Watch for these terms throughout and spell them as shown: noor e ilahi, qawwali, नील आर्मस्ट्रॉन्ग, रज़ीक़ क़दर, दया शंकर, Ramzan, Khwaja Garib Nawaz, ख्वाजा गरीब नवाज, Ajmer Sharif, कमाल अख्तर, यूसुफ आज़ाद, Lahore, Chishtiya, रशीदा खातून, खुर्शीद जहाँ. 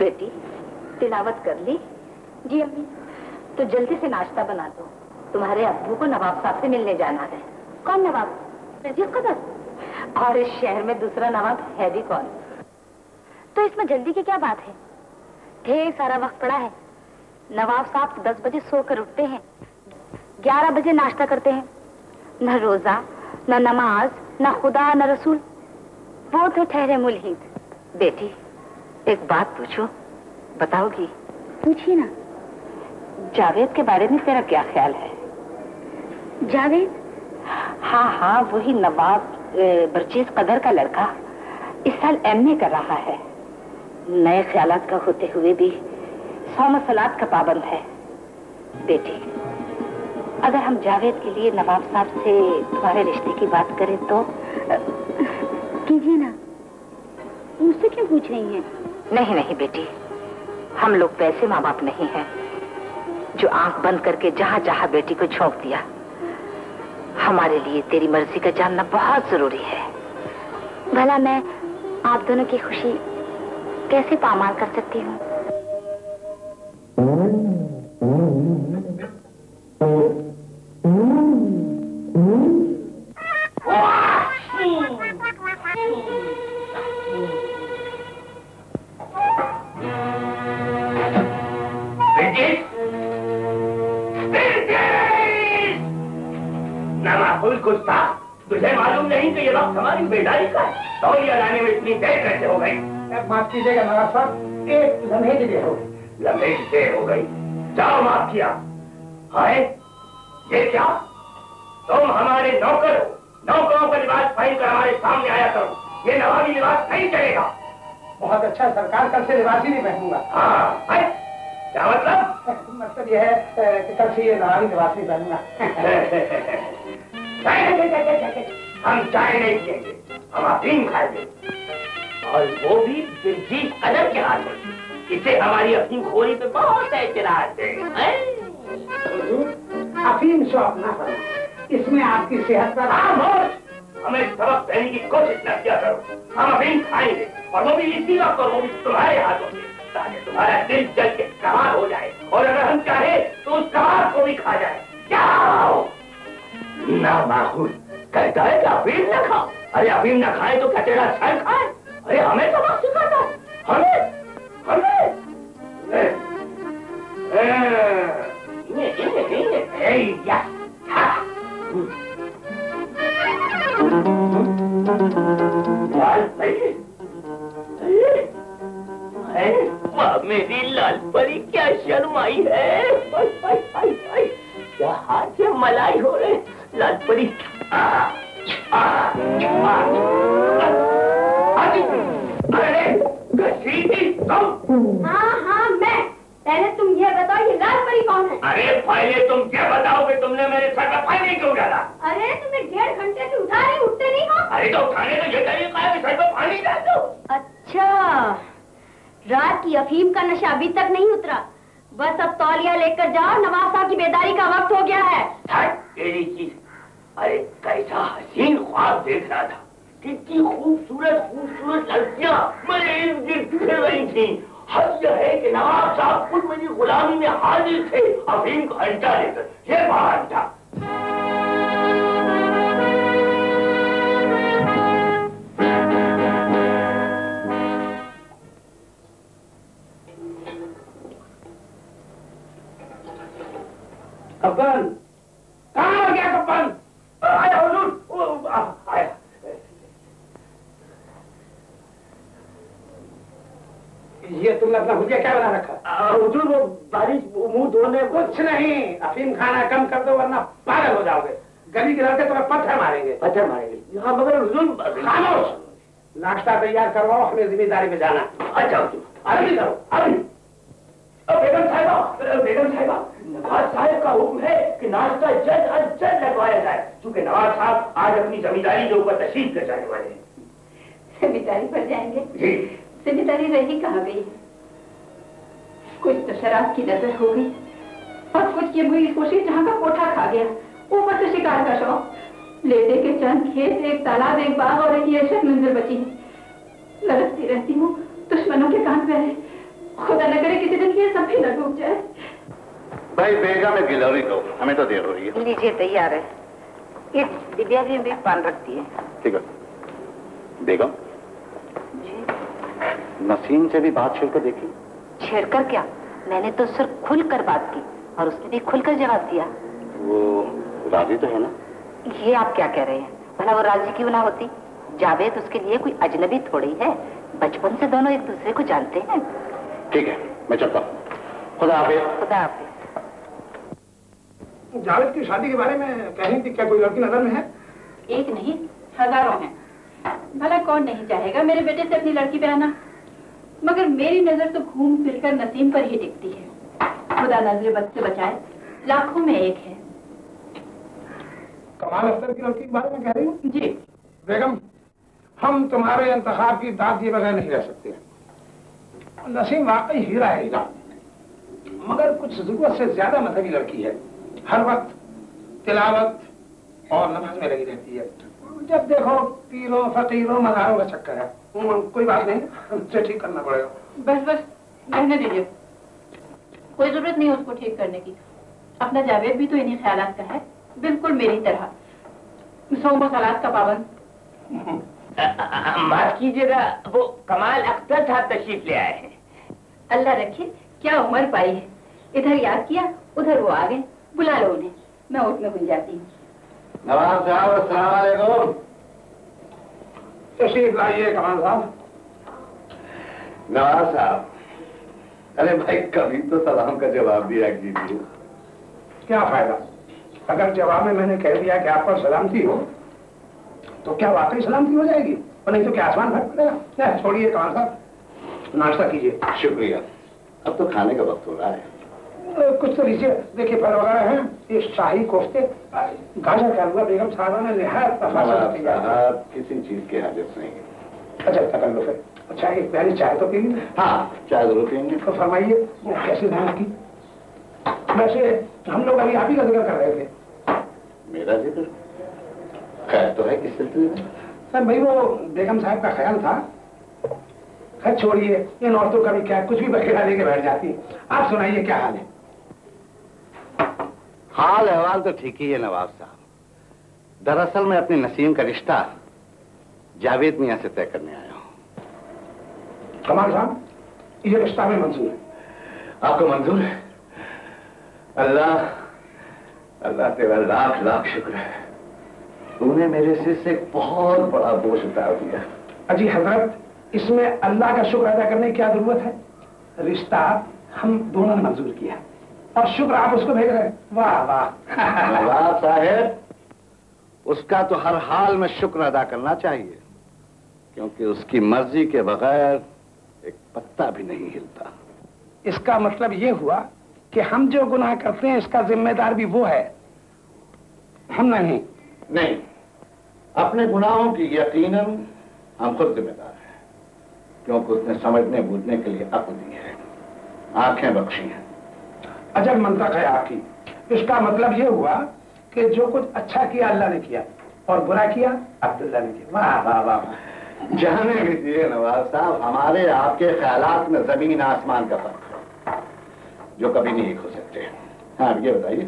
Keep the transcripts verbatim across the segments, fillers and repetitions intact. बेटी तिलावत कर ली? जी अम्मी। तो जल्दी से नाश्ता बना दो, तुम्हारे अब्बू को नवाब साहब से मिलने जाना है। कौन नवाब? रज़ीक़ क़दर। और इस शहर में दूसरा नवाब है भी कौन? तो इसमें जल्दी की क्या बात है, ढेर सारा वक्त पड़ा है। नवाब साहब तो दस बजे सोकर उठते हैं, ग्यारह बजे नाश्ता करते हैं। न रोजा न नमाज न खुदा न रसूल, वो थे ठहरे मुल्हिद। बेटी एक बात पूछो, बताओगी? पूछिए ना। जावेद के बारे में तेरा क्या ख्याल है? जावेद? हाँ हाँ, वही नवाब बरचीज कदर का लड़का, इस साल एमए कर रहा है। नए ख्यालात का होते हुए भी सौमसलात का पाबंद है। बेटी अगर हम जावेद के लिए नवाब साहब से तुम्हारे रिश्ते की बात करें तो? कीजिए ना। मुझसे क्यों पूछ रही हैं? नहीं नहीं बेटी, हम लोग पैसे माँ बाप नहीं हैं जो आंख बंद करके जहां जहां बेटी को झोंक दिया। हमारे लिए तेरी मर्जी का जानना बहुत जरूरी है। भला मैं आप दोनों की खुशी कैसे पामाल कर सकती हूँ? तुझे मालूम नहीं कि ये बात हमारी बेदारी का है? तो ये लाने में इतनी देर कैसे हो गई? माफ कीजिएगा नवाब साहब, एक लम्हे की देर हो गई। लम्हे की देर हो गई, जाओ माफ किया। हाय ये क्या, तुम हमारे नौकर हो, नौकरों का लिबास पहन कर हमारे सामने आया करो। ये नवाबी लिबास नहीं चलेगा। बहुत अच्छा सरकार, कल से लिबास ही नहीं पहनूंगा। हाँ क्या मतलब? मतलब यह है कि कल से ये नवाबी लिबास नहीं पहनूंगा। हम चाय नहीं पिएंगे, हम अफीम खाएंगे, और वो भी बिरजीत कदर के हाथ में। इसे हमारी अफीम खोरी पे बहुत एतराज है। अफीम शौक ना करो, इसमें आपकी सेहत पर हमें सबक देने की कोशिश न किया करो। हम अफीम खाएंगे और वो भी इसी वक्त, और वो भी तुम्हारे हाथों में, ताकि तुम्हारा दिल जल के कमाल हो जाए। और अगर हम चाहे तो उस कमाल को भी खा जाए। क्या ना माहौल कहता है कि अफीम ना खाओ? अरे अफीम ना खाए तो क्या तेरा सर खाए? अरे हमें तो बस सिखाता है, हमें हमें ए, ए, ये ये ये ए या हाँ लाल परी। अरे वाह मेरी लाल परी, क्या शर्माई है। आई आई आई आई क्या हाथ से मलाई हो रहे हैं लाल परी। अरे हाँ हाँ मैं, पहले तुम ये बताओ ये लाल परी कौन है? अरे पहले तुम क्या बताओ कि तुमने मेरे सर पर पानी क्यों डाला? अरे तुम्हें डेढ़ घंटे से उठा रहे, उठते नहीं हो। अरे तो उठाने तो ये तरीका है, सर पर पानी डाल दो। अच्छा, रात की अफीम का नशा अभी तक नहीं उतरा, बस अब तौलिया लेकर जाओ, नवाब साहब की बेदारी का वक्त हो गया है। तेरी चीज, अरे कैसा हसीन ख्वाब देख रहा था, कितनी खूबसूरत खूबसूरत लड़कियां मेरे इर्द गिर्द फिर रही थी। हद यह है कि नवाब साहब खुद मेरी गुलामी में हाजिर थे, अफीम का अंडा लेकर। ये बाहर था कपन, कहाँ हो गया कपन? आया हुजूर, आया। ये तुमने अपना भुजिया क्या बना रखा? हुजूर वो बारिश मुंह धोने। कुछ नहीं, अफीम खाना कम कर दो वरना पागल हो जाओगे। गली गिरा के तुम्हें पत्थर मारेंगे। पत्थर मारेंगे? हाँ मगर हुजूर। खामोश, नाश्ता तैयार करवाओ, हमें जिम्मेदारी में जाना। अच्छा हुजूर अभी करो अभी। बेगम साहिबा, बेगम साहिबा, नवाज साहब का हुक्म है कि नाश्ता जल्द अज जल्द लगवाया जाए, क्योंकि नवाज साहब आज अपनी जमींदारी के ऊपर तशरीफ कर जाने वाले हैं। जमींदारी पर जाएंगे? जी। जिम्मेदारी रही कहाँ गई? कुछ तो शराब की नजर हो गई, और कुछ ये बुरी खुशी जहाँ का कोठा खा गया। ऊपर से शिकार का शौक, लेटे के चंद खेत, एक तालाब, एक बाग और एक ये शर्मिंदर बची है। लड़ती रहती हूँ दुश्मनों के कान पे है, खुदा न करे किसी दिन ये सब भी न डूब जाए। भाई बेगा में गिलहरी दो, हमें तो देर हो रही है। लीजिए तैयार है, ये दिव्या जी भी पान रखती है। ठीक है बेगम जी, नसीम से भी बात छेड़कर देखी। छेड़कर क्या, मैंने तो सिर्फ खुलकर बात की और उसने भी खुलकर जवाब दिया। वो राजी तो है ना? ये आप क्या कह रहे हैं, भला वो राजी क्यों ना होती? जावेद उसके लिए कोई अजनबी थोड़ी है, बचपन से दोनों एक दूसरे को जानते हैं। ठीक है मैं चलता हूँ, खुदा हाफिज़। खुदा हाफिज़। जावेद की शादी के बारे में कहें कि क्या कोई लड़की नजर में है? एक नहीं हजारों हैं, भला कौन नहीं चाहेगा मेरे बेटे से अपनी लड़की पे आना, मगर मेरी नजर तो घूम फिर कर नसीम पर ही टिकती है। खुदा नजर बद से बचाए, लाखों में एक है। कमाल अख्तर की लड़की के बारे में कह रही हूँ? जी बेगम, हम तुम्हारे इंतखाब की दाद दिए बगैर नहीं रह सकते। नसीम वाकई हीरा है हीरा, मगर कुछ जरूरत से ज्यादा मजहबी लड़की है। हर वक्त तिलावत और नमाज में लगी रहती है, जब देखो पीरों फकीरों मजारों का चक्कर है। कोई बात नहीं, हमसे ठीक करना पड़ेगा। बस बस रहने दीजिए, कोई जरूरत नहीं उसको ठीक करने की। अपना जावेद भी तो इन्हीं ख्यालात का है, बिल्कुल मेरी तरह सोम सलात का पाबंद। माफ कीजिएगा, वो कमाल अख्तर साहब तशरीफ ले आए हैं। अल्लाह रखे, क्या उम्र पाई है, इधर याद किया उधर वो आ गए। बुला लो उन्हें, मैं उठ में भूल जाती हूँ। नवाब साहब अस्सलाम वालेकुम। तशरीफ लाइए कमाल साहब। नवाब साहब, अरे भाई कभी तो सलाम का जवाब दिया कीजिए। क्या फायदा अगर जवाब में मैंने कह दिया कि आपका सलामती हो, तो क्या वाकई सलामती हो जाएगी? और नहीं तो क्या आसमान भटक पड़ेगा। छोड़िए कमाल साहब, नाश्ता कीजिए। शुक्रिया, अब तो खाने का वक्त हो रहा है, कुछ तो लीजिए। देखिए फल वगैरह हैं, ये शाही कोफ्ते, गाजर का हलवा। बेगम साहबा ने लिहाज किसी चीज की हाजत नहीं है। अच्छा कर लो फिर। अच्छा एक प्यारी चाय तो पीएंगे? हाँ चाय जरूर पीएंगे। तो फरमाइए कैसे ध्यान की? वैसे हम लोग अभी आप ही का जिक्र कर रहे थे। मेरा जिक्र? खैर तो है किस सिलसिले में? सर भाई वो बेगम साहब का ख्याल था। खैर छोड़िए, इन औरतों का भी क्या, कुछ भी बखेड़ा लेके बैठ जाती है। आप सुनाइए क्या हाल है? हाल अहवाल तो ठीक ही है नवाब साहब। दरअसल मैं अपने नसीम का रिश्ता जावेद मियाँ से तय करने आया हूँ। कमाल साहब, ये रिश्ता में मंजूर है? आपको मंजूर है? अल्लाह अल्लाह तेरा लाख लाख शुक्र है, तूने मेरे सिर से एक बहुत बड़ा बोझ उतार दिया। अजी हजरत, इसमें अल्लाह का शुक्र अदा करने की क्या जरूरत है? रिश्ता हम दोनों ने मंजूर किया और शुक्र आप उसको भेज रहे हैं। वाह वाह वाह साहब, उसका तो हर हाल में शुक्र अदा करना चाहिए, क्योंकि उसकी मर्जी के बगैर एक पत्ता भी नहीं हिलता। इसका मतलब ये हुआ कि हम जो गुनाह करते हैं इसका जिम्मेदार भी वो है, हम नहीं। नहीं, अपने गुनाहों की यकीनन हम खुद जिम्मेदार हैं, क्योंकि उसने समझने बूझने के लिए अक्ल दी है, आंखें बख्शी हैं। अजब मंतक है आपकी। इसका मतलब ये हुआ कि जो कुछ अच्छा किया अल्लाह ने किया और बुरा किया अब्दुल्ला ने किया। वाह वाह वाह। जाने दीजिए नवाब साहब, हमारे आपके ख्यालात में जमीन आसमान का फर्क है, जो कभी नहीं हो सकते। हाँ आप ये बताइए,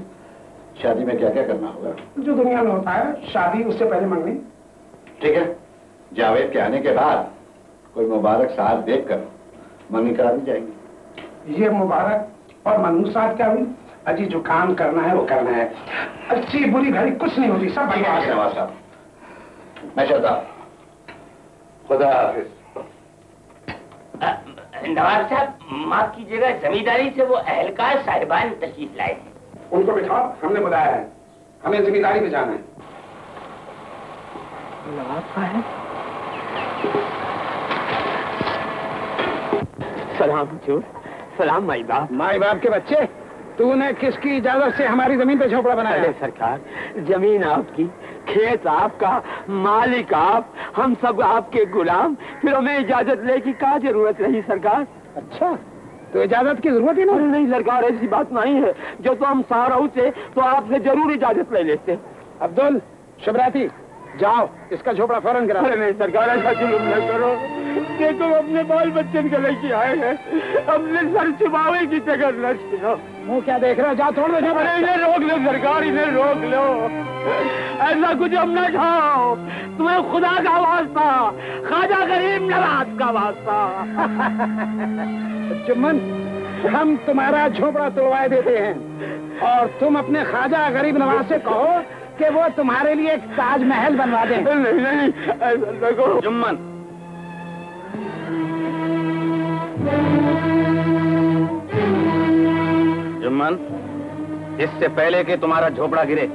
शादी में क्या क्या करना होगा? जो दुनिया में होता है शादी, उससे पहले मंगनी। ठीक है, जावेद के आने के बाद कोई मुबारक साथ देख कर मंगनी करा दी जाएगी। ये मुबारक और मंगनी साथ क्या हुई? अजी जो काम करना है वो करना है, अच्छी बुरी घड़ी कुछ नहीं होती। सब नवाब साहब मैं चाहता, खुदा हाफिज। नवाब साहब माफ कीजिएगा, जमींदारी से वो अहलकार साहिबान तशरीफ लाए हैं। उनको बिठाओ, हमने बुलाया है, हमें जमींदारी में जाना है। नवाब साहब सलाम। चोर सलाम माई बाप। माई बाप के बच्चे, तूने किसकी इजाजत से हमारी जमीन पे झोपड़ा बनाया? अरे सरकार, जमीन आपकी, खेत आपका, मालिक आप, हम सब आपके गुलाम, फिर हमें इजाजत ले की क्या जरूरत रही सरकार? अच्छा तो इजाजत की जरूरत ही नहीं? नहीं सरकार, ऐसी बात नहीं है, जो तो हम सहारा होते तो आपसे जरूर इजाजत ले लेते। अब्दुल, शुभराती, जाओ इसका झोपड़ा फौरन गिरा। अरे नहीं सरकार ऐसा जुल्म न करो, देखो अपने बाल बच्चन के लेके आए हैं, अपने सर छुपावे की जगह नष्ट करो। मुँह क्या देख रहे हो, जाओ छोड़ दो। इन्हें रोक लो सरकार, इन्हें रोक लो, ऐसा कुछ हम न खाओ। तुम्हें खुदा का वास्ता, ख्वाजा गरीब नवाज का वास्ता। जुम्मन हम तुम्हारा झोपड़ा तोड़वा देते हैं और तुम अपने ख्वाजा गरीब नवाज से कहो कि वो तुम्हारे लिए एक ताजमहल बनवा दें। नहीं नहीं देखो जुम्मन, जुम्मन इससे पहले कि तुम्हारा झोपड़ा गिरे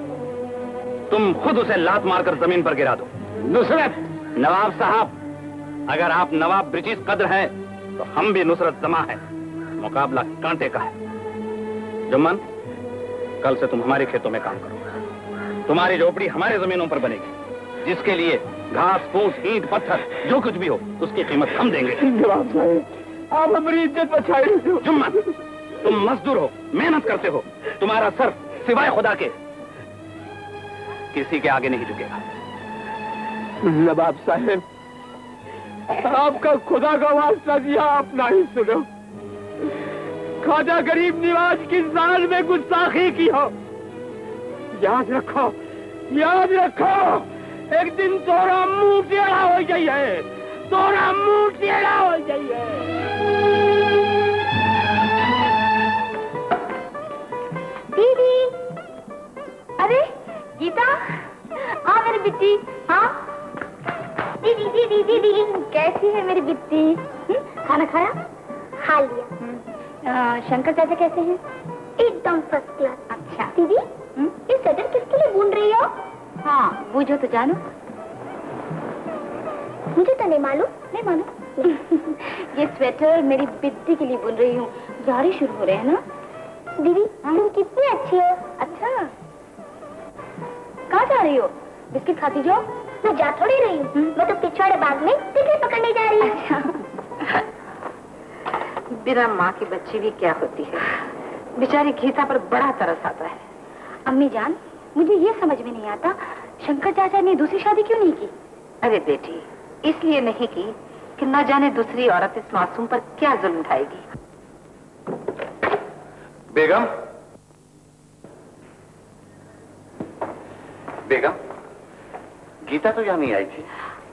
तुम खुद उसे लात मारकर जमीन पर गिरा दो। नुसरत नवाब साहब, अगर आप नवाब ब्रिटिश कद्र हैं तो हम भी नुसरत जमा हैं। मुकाबला कांटे का है। जुम्मन कल से तुम हमारे खेतों में काम करो, तुम्हारी झोपड़ी हमारे जमीनों पर बनेगी, जिसके लिए घास फूस ईंट पत्थर जो कुछ भी हो उसकी कीमत हम देंगे। नवाब साहब आप हमारी इज्जत बचाए रखो। जुम्मन तुम मजदूर हो, मेहनत करते हो, तुम्हारा सर सिवाय खुदा के किसी के आगे नहीं झुकेगा। नवाब साहब आपका खुदा का वास्ता दिया, अपना ही सुनो। ख्वाजा गरीब नवाज की जान में गुस्ताखी की हो, याद रखो, याद रखो, एक दिन तोरा मुंह टेढ़ा हो गई है, तोरा मुंह टेढ़ा हो गई है। दीदी, अरे गीता आ मेरी बिट्टी। हाँ दीदी दीदी दीदी कैसी है मेरी बिट्टी? खाना खाया? खा लिया। शंकर चाचा कैसे हैं? एकदम फर्स्ट क्लास। अच्छा दीदी ये सदर किसके लिए बुन रही हो? हाँ बुझो तो जानो। मुझे तो नहीं मालूम। नहीं मालूम। ये स्वेटर मेरी बिट्टी के लिए बुन रही हूँ, जारी शुरू हो रहे हैं ना। दीदी तुम कितनी अच्छी हो। अच्छा कहाँ जा रही हो? बिस्किट खाती जाओ। मैं जा थोड़ी रही हूँ, मैं तो पिछवाड़े बाग में तितली पकड़ने जा रही हूँ। बिना माँ की बच्ची भी क्या होती है, बेचारी गीता पर बड़ा तरस आता है। अम्मी जान मुझे ये समझ में नहीं आता, शंकर चाचा ने दूसरी शादी क्यों नहीं की? अरे बेटी इसलिए नहीं की कि न जाने दूसरी औरत इस मासूम पर क्या जुल्म ढाएगी। बेगम, बेगम गीता तो यहाँ नहीं आई थी।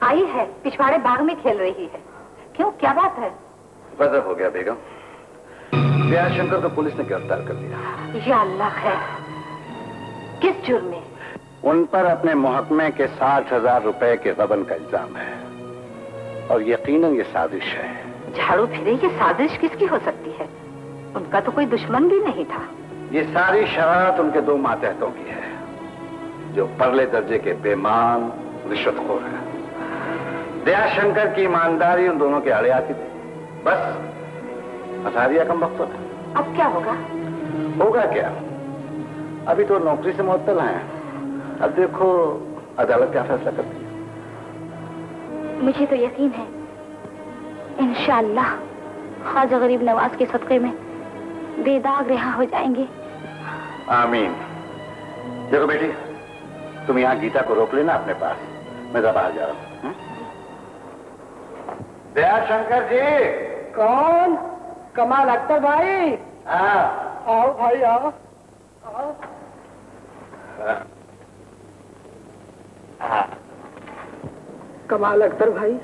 आई है, पिछवाड़े बाग में खेल रही है। क्यों क्या बात है? गजब हो गया बेगम, ब्याह शंकर को पुलिस ने गिरफ्तार कर दिया। या अल्लाह है, किस जुर्म में? उन पर अपने मुहकमे के साठ हजार रुपए के गबन का इल्जाम है और यकीनन ये साजिश है। झाड़ू फिरे ये साजिश किसकी हो सकती है? उनका तो कोई दुश्मन भी नहीं था। ये सारी शरारत उनके दो मातहतों की है जो परले दर्जे के बेमान रिश्वतखोर है। दया शंकर की ईमानदारी उन दोनों के आड़े आती थी, बस हजारिया कम वक्त होता। अब क्या होगा? होगा क्या, अभी तो नौकरी से मुअत्तल हैं। अब देखो अदालत क्या फैसला करती है। मुझे तो यकीन है इंशाअल्लाह ख्वाजा गरीब नवाज के सदके में बेदाग रिहा हो जाएंगे। आमीन। देखो बेटी तुम यहाँ गीता को रोक लेना अपने पास, मैं जरा बाहर जा रहा हूँ। दया शंकर जी। कौन? कमाल अख्तर भाई। हाँ आओ भाई आओ। कमाल अख्तर भाई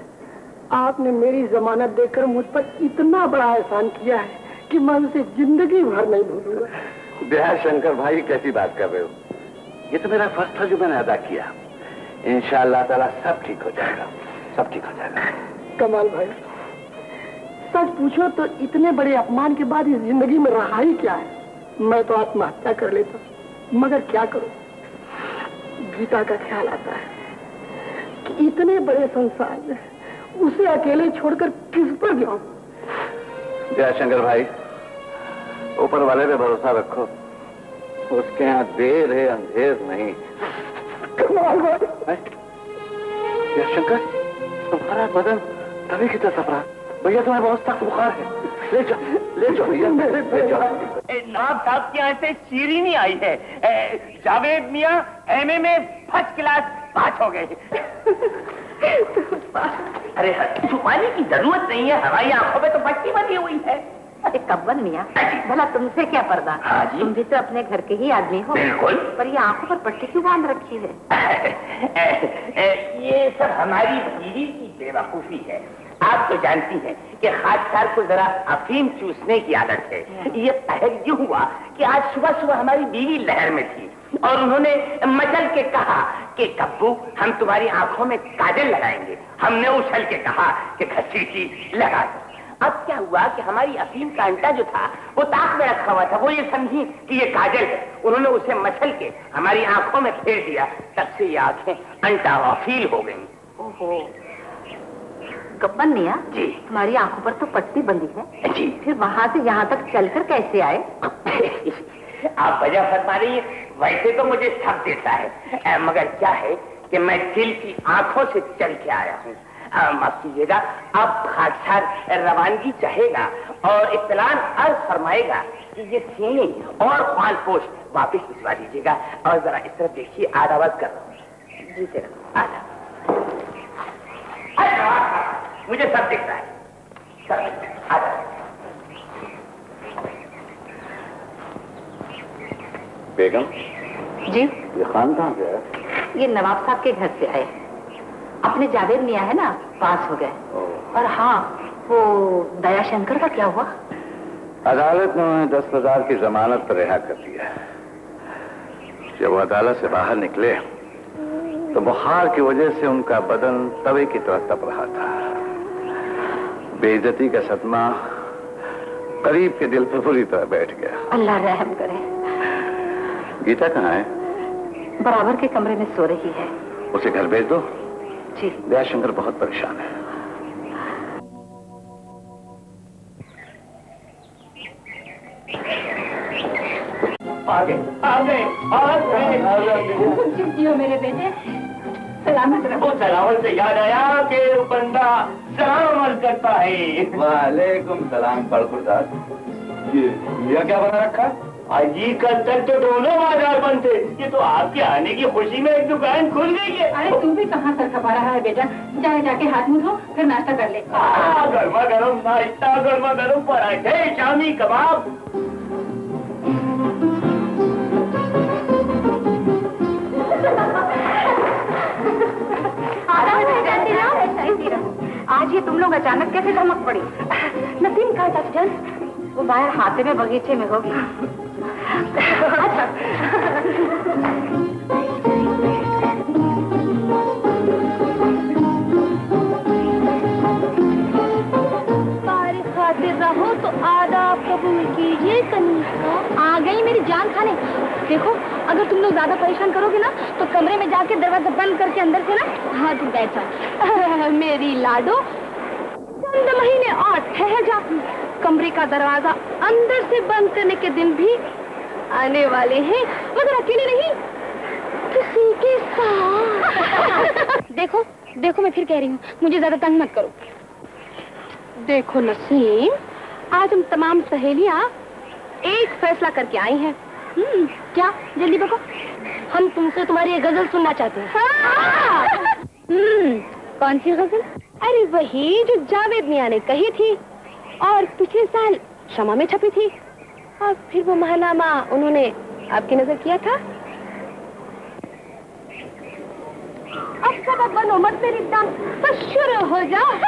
आपने मेरी जमानत देकर मुझ पर इतना बड़ा एहसान किया है कि मैं उसे जिंदगी भर नहीं भूलूंगा। दया शंकर भाई कैसी बात कर रहे हो, ये तो मेरा फर्ज था जो मैंने अदा किया। इंशाअल्लाह ताला सब ठीक हो जाएगा, सब ठीक हो जाएगा। कमाल भाई सच पूछो तो इतने बड़े अपमान के बाद इस जिंदगी में रहा ही क्या है, मैं तो आत्महत्या कर लेता, मगर क्या करूं, गीता का ख्याल आता है कि इतने बड़े संसार में उसे अकेले छोड़कर किस पर जाऊं। जयशंकर भाई ऊपर वाले पे भरोसा रखो, उसके यहाँ देर है अंधेर नहीं। कमाल भाई। जयशंकर तुम्हारा बदन तभी कितना सफरा। भैया तुम्हें बहुत सख्त बुखार है, ले जाओ ले जाओ भैया। नाब साहब के यहाँ से शीरी नहीं आई है। जावेद मियाँ एमए में फर्स्ट क्लास पास हो गई। अरे छुपाने की जरूरत नहीं है, हमारी आंखों में तो पट्टी बनी हुई है। अरे कब्बन मियाँ, भला तुमसे क्या पर्दा, तुम भी तो अपने घर के ही आदमी हो। बिल्कुल। पर ये आंखों पर पट्टी क्यों बांध रखी है? ए, ए, ये सब हमारी बीवी की बेवकूफी है। आप तो जानती हैं कि खादसार को जरा अफीम चूसने की आदत है। ये पहल यूँ हुआ कि आज सुबह सुबह हमारी बीवी लहर में थी और उन्होंने मचल के कहा कि कब्बू हम तुम्हारी आंखों में काजल लगाएंगे। हमने उछल के कहा कि घसीटी लगा। अब क्या हुआ कि हमारी अफीम का अंटा जो था वो ताक में रखा हुआ था, वो ये समझी कि ये काजल है, उन्होंने उसे मचल के हमारी आंखों में फेर दिया। तब से ये आंखें अंटा वाफील हो गई। ओहो गब्बन मियाँ जी, हमारी आंखों पर तो पट्टी बंधी है जी, फिर वहाँ से यहाँ तक चलकर कैसे आए? आप वजह फरमा रही है, वैसे तो मुझे सब देता है आ, मगर क्या है कि मैं दिल की आंखों से चल के आया हूँ। माफ कीजिएगा, अब खादसार रवानगी चाहेगा और इत्तलान अर्ज फरमाएगा कि ये सीने और पाल पोष वापिस भिजवा दीजिएगा। और जरा इस तरफ देखिए, आधा वक्त कर रहा हूँ जी सर, आधा। मुझे सब दिखता है, सब दिखता है। आधा बेगम जी, ये खानदान से है, ये नवाब साहब के घर से आए, अपने जावेद मियाँ है ना, पास हो गए। और हाँ, वो दया शंकर का क्या हुआ? अदालत ने उन्हें दस हजार की जमानत पर रिहा कर दिया। जब वो अदालत से बाहर निकले तो बुखार की वजह से उनका बदन तवे की तरह तप रहा था। बेइज्जती का सदमा करीब के दिल पर पूरी तरह बैठ गया। अल्लाह रहम करे। गीता कहाँ है? बराबर के कमरे में सो रही है, उसे घर भेज दो। दयाशंकर बहुत परेशान है। आ गए, आ गए, आ गए। चिंती हो मेरे बेटे, सलामत रहो। सलामत से याद आया कि बंदा सलाम करता है। वालेकुम सलाम। ये यह क्या बना रखा है? अजी कल तक तो दोनों बाजार बंद थे, ये तो आपके आने की खुशी में एक दुकान खुल गई है। अरे तू भी कहाँ सर खपा रहा है बेटा, जाए जाके हाथ मुंह धो, फिर नाश्ता कर ले। गर्मा गर्म नाश्ता, गर्मा गर्म पराठे, शामी कबाब। आज ये तुम लोग अचानक कैसे धमक पड़ी? नसीम कहाँ था जान? वो बाहर हाथे में बगीचे में होगी। सारे खाते रहो तो आदाब कबूल कीजिए। कनीज़ा आ गई मेरी जान खाने। देखो अगर तुम लोग ज्यादा परेशान करोगे ना तो कमरे में जाके दरवाजा बंद करके अंदर से ना हाथ बैठा। मेरी लाडो चंद महीने और ठहर जा, कमरे का दरवाजा अंदर से बंद करने के दिन भी आने वाले हैं, मगर अकेले नहीं, किसी के साथ। देखो देखो मैं फिर कह रही हूँ, मुझे ज्यादा तंग मत करो। देखो नसीम, आज हम तमाम सहेलियाँ एक फैसला करके आई हैं। हम्म, क्या? जल्दी बको, हम तुमसे तुम्हारी एक गजल सुनना चाहते हैं। हाँ। हम्म, कौन सी गजल? अरे वही जो जावेद मियाँ ने कही थी और पिछले साल शमा में छपी थी, और फिर वो महानामा उन्होंने आपकी नजर किया था। अब सब बनो मत मेरी जान, बस शुरू हो जाओ।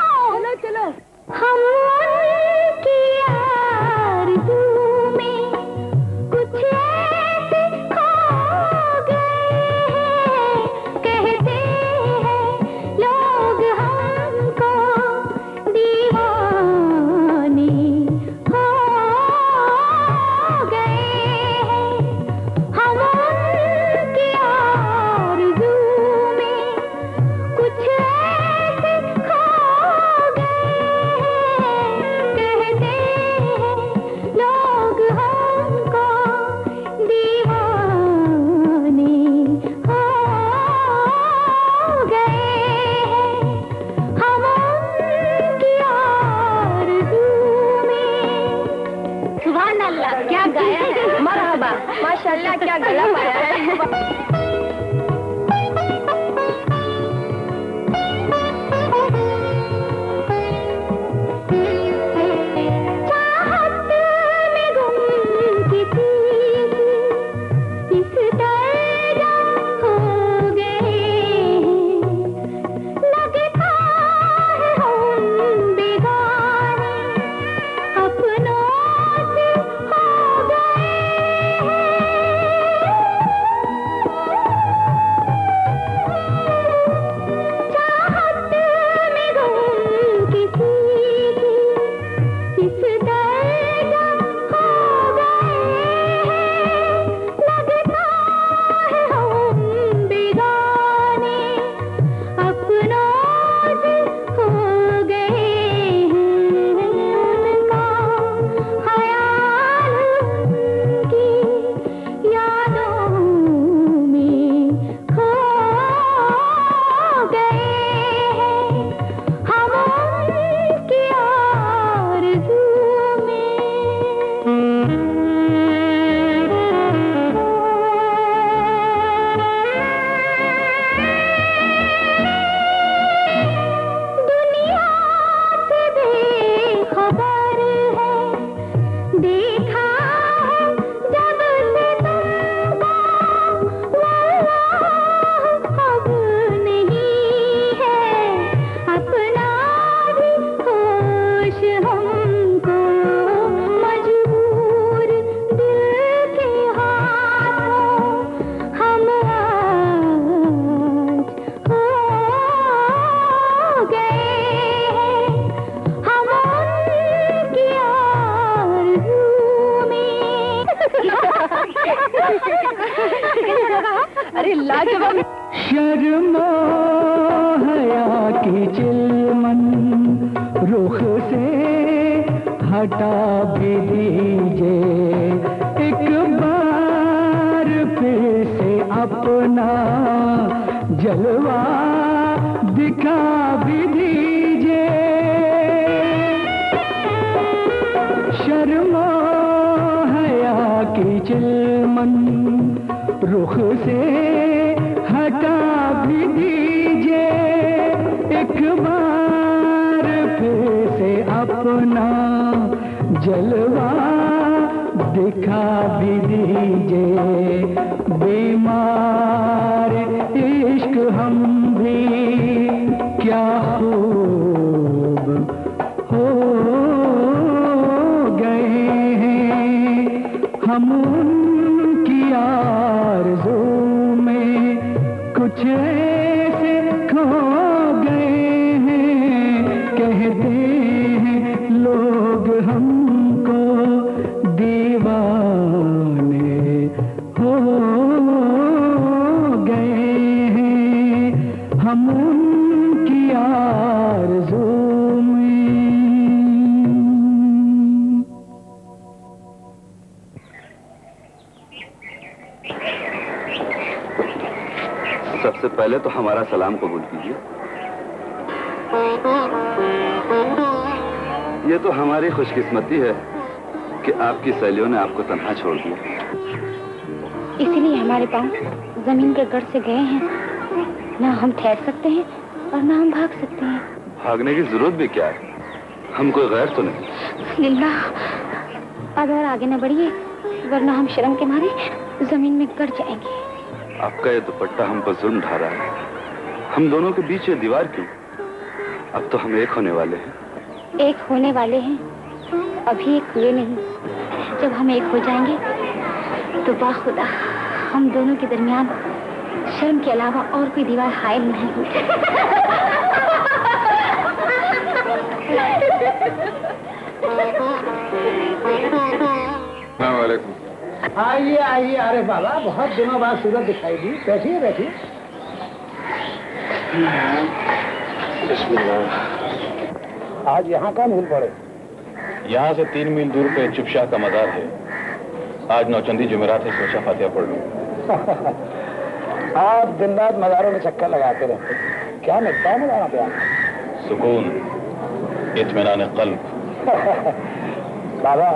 चलो चलो। हम उनकी आरज़ू में कुछ ऐसे खो गए हैं, कहते हैं लोग हमको दीवाने हो गए हैं। हम उनकी आरज़ू में कुछ ऐसे खो गए हैं, कहते हैं लोग हमको दीवाने हो गए हैं। हम उनकी आरज़ू में। सुभान अल्लाह, क्या गाया है। माशाल्लाह क्या गला पाया है। किस्मती है कि आपकी सहेलियों ने आपको तन्हा छोड़ दिया, इसीलिए हमारे पाँव जमीन के गर्द से गए हैं। ना हम ठहर सकते हैं और ना हम भाग सकते हैं। भागने की जरूरत भी क्या है, हम कोई गैर तो नहीं। लिल्ला, अगर आगे न बढ़िए वरना हम शर्म के मारे जमीन में गड़ जाएंगे। आपका ये दुपट्टा हम पर जुल्म ढा रहा है। हम दोनों के बीच ये दीवार की, अब तो हम एक होने वाले हैं। एक होने वाले हैं, अभी एक हुए नहीं। जब हम एक हो जाएंगे तो बाखुदा हम दोनों के दरमियान शर्म के अलावा और कोई दीवार हायल नहीं होगी। अस्सलाम वालेकुम। आइए आइए। अरे बाबा, बहुत दिनों बाद सूरत दिखाई दी। बैठिए बैठिए। आज यहाँ का मूल पड़े। यहाँ से तीन मील दूर पे चुपशाह का मजार है। आज नौचंदी जुमेरात है, सोचा फातिहा पढ़ लूं। आप दिन रात मजारों में चक्कर लगाते रहते, क्या मिलता है मजारों पे? आप सुकून, इत्मीनान कल्ब। बाबा,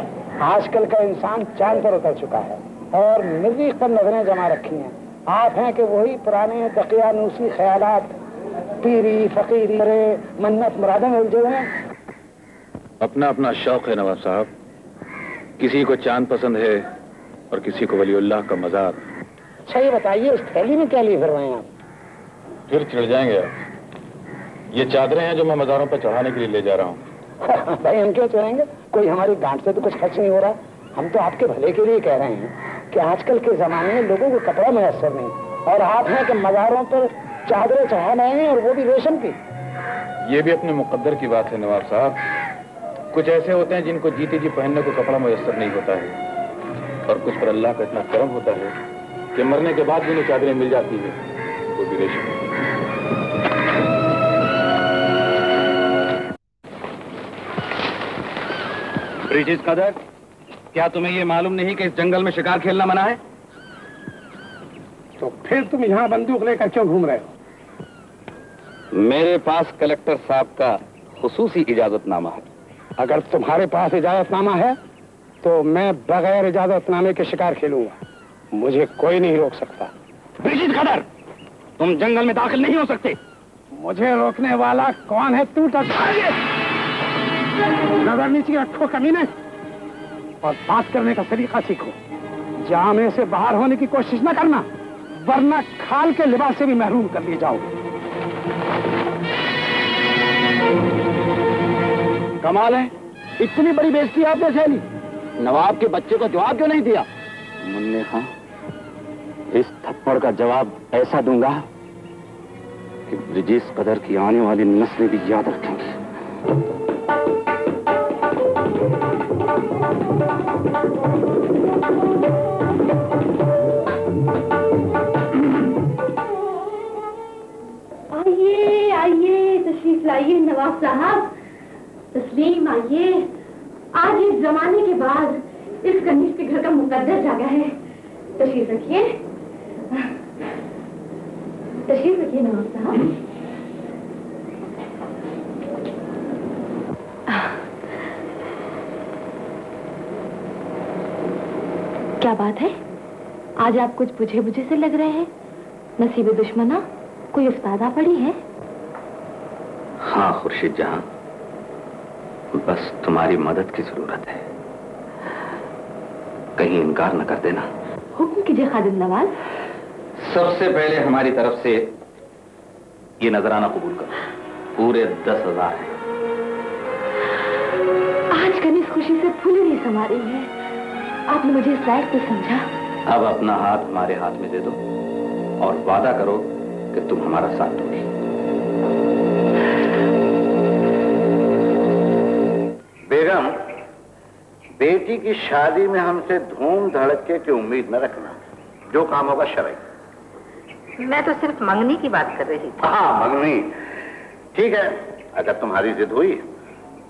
आजकल का इंसान चांद पर उतर चुका है। और नदी पर नजरें जमा रखी हैं। आप हैं कि वही पुराने दकियानूसी ख्यालात, पीरी फकीरी मन्नत मुरादें उलझे हैं। अपना अपना शौक है नवाज साहब, किसी को चांद पसंद है और किसी को वलीउल्लाह का मज़ार। अच्छा ये बताइए उस थैली में क्या लिए भरवाएं आप? फिर चढ़ जाएंगे आप। ये चादरें हैं जो मैं मज़ारों पर चढ़ाने के लिए ले जा रहा हूँ। भाई हम क्यों चढ़ेंगे, कोई हमारी गांठ से तो कुछ खर्च नहीं हो रहा। हम तो आपके भले के लिए कह रहे हैं कि आजकल के ज़माने में लोगों को कपड़ा मैसर नहीं, और आप हैं कि मज़ारों पर चादरें चढ़ा रहे हैं, और वो भी रेशम की। ये भी अपने मुकद्दर की बात है नवाब साहब, कुछ ऐसे होते हैं जिनको जीते जी पहनने को कपड़ा मैसर नहीं होता है, और कुछ पर अल्लाह का इतना करम होता है कि मरने के बाद भी उन्हें चादरें मिल जाती है, वो भी रेशम। ब्रिटिश कदर, क्या तुम्हें ये मालूम नहीं कि इस जंगल में शिकार खेलना मना है? तो फिर तुम यहाँ बंदूक लेकर क्यों घूम रहे हो? मेरे पास कलेक्टर साहब का खुसूसी इजाजतनामा है। अगर तुम्हारे पास इजाजतनामा है तो मैं बगैर इजाजतनामे के शिकार खेलूंगा, मुझे कोई नहीं रोक सकता। ब्रिटिश कदर, तुम जंगल में दाखिल नहीं हो सकते। मुझे रोकने वाला कौन है? तू नजर नीचे रखो कमीने, और बात करने का तरीका सीखो। जामे से बाहर होने की कोशिश न करना, वरना खाल के लिबास से भी महरूम कर लिए जाओगे। कमाल है, इतनी बड़ी बेइज्जती आपने सहली, नवाब के बच्चे को जवाब क्यों नहीं दिया? मुन्ने खां, इस थप्पड़ का जवाब ऐसा दूंगा कि ब्रिजेश कदर की आने वाली नस्लें भी याद रखेंगी। आइए आइए, तशरीफ लाइए नवाब साहब, तस्लीम आइए। आज इस जमाने के बाद इस कनीज के घर का मुकद्दर जागा है। तशरीफ रखिए, तशरीफ रखिए नवाब साहब। क्या बात है, आज आप कुछ बुझे बुझे से लग रहे हैं। नसीबे दुश्मना, कोई उफ्तादा पड़ी है? हाँ खुर्शीद जहां, बस तुम्हारी मदद की जरूरत है, कहीं इनकार न कर देना। हुक्म कीजिए खादिम नवाज। सबसे पहले हमारी तरफ से ये नजराना कबूल करो, पूरे दस हजार है। आज कनीज खुशी से फूली नहीं समा रही है, आपने मुझे इस लायक तो समझा। अब अपना हाथ हमारे हाथ में दे दो और वादा करो कि तुम हमारा साथ दोगी। बेगम, बेटी की शादी में हमसे धूम धड़के की उम्मीद न रखना, जो काम होगा शरई। मैं तो सिर्फ मंगनी की बात कर रही थी। हाँ मंगनी, ठीक है। अगर तुम्हारी जिद हुई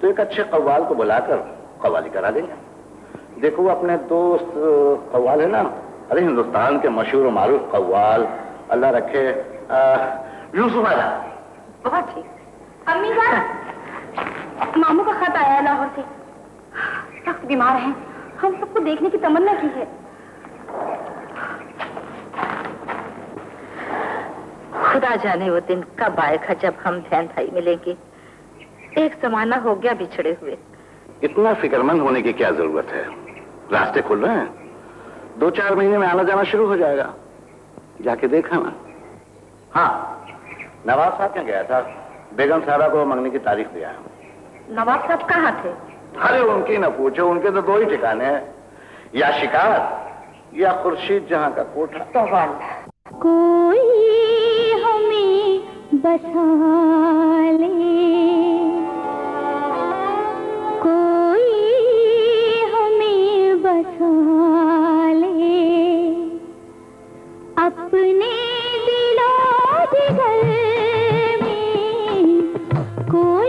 तो एक अच्छे कव्वाल को बुलाकर कव्वाली करा देंगे। देखो अपने दोस्त कव्वाल है ना, अरे हिंदुस्तान के मशहूर और मारूफ कव्वाल, अल्लाह रखे, यूसुफ आला। बहुत ठीक। अम्मी मामू का खत आया है लाहौर से, सख्त बीमार हैं, हम सबको देखने की तमन्ना की है। खुदा जाने वो दिन कब आएगा जब हम बहन भाई मिलेंगे। एक जमाना हो गया बिछड़े हुए। इतना फिक्रमंद होने की क्या जरूरत है, रास्ते खुल रहे हैं, दो चार महीने में आना जाना शुरू हो जाएगा, जाके देखा ना। हाँ नवाब साहब क्या गया था, बेगम साहबा को मंगने की तारीख दिया है। नवाब साहब कहाँ थे? अरे उनकी ना पूछो, उनके तो दो ही ठिकाने हैं, या शिकार या खुर्शीद जहाँ का कोठा। तो कोई हमें बसा ले, कोई हमें बसा ले, अपने दिलों के घर में कोई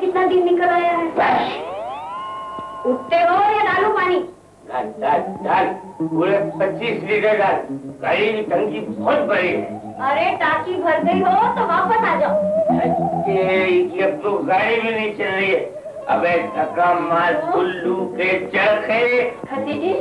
कितना दिन निकल आया है। उठते हो या डालू पानी? डाल डाल डाल पूरे पच्चीस लीटर डाल। गाड़ी की टंकी बहुत बड़ी है। अरे टाकी भर गई हो तो वापस आ जाओ। ये तो गाड़ी भी नहीं चल रही है। अबे थका मार कुल्लू के चरखे। खती जी जी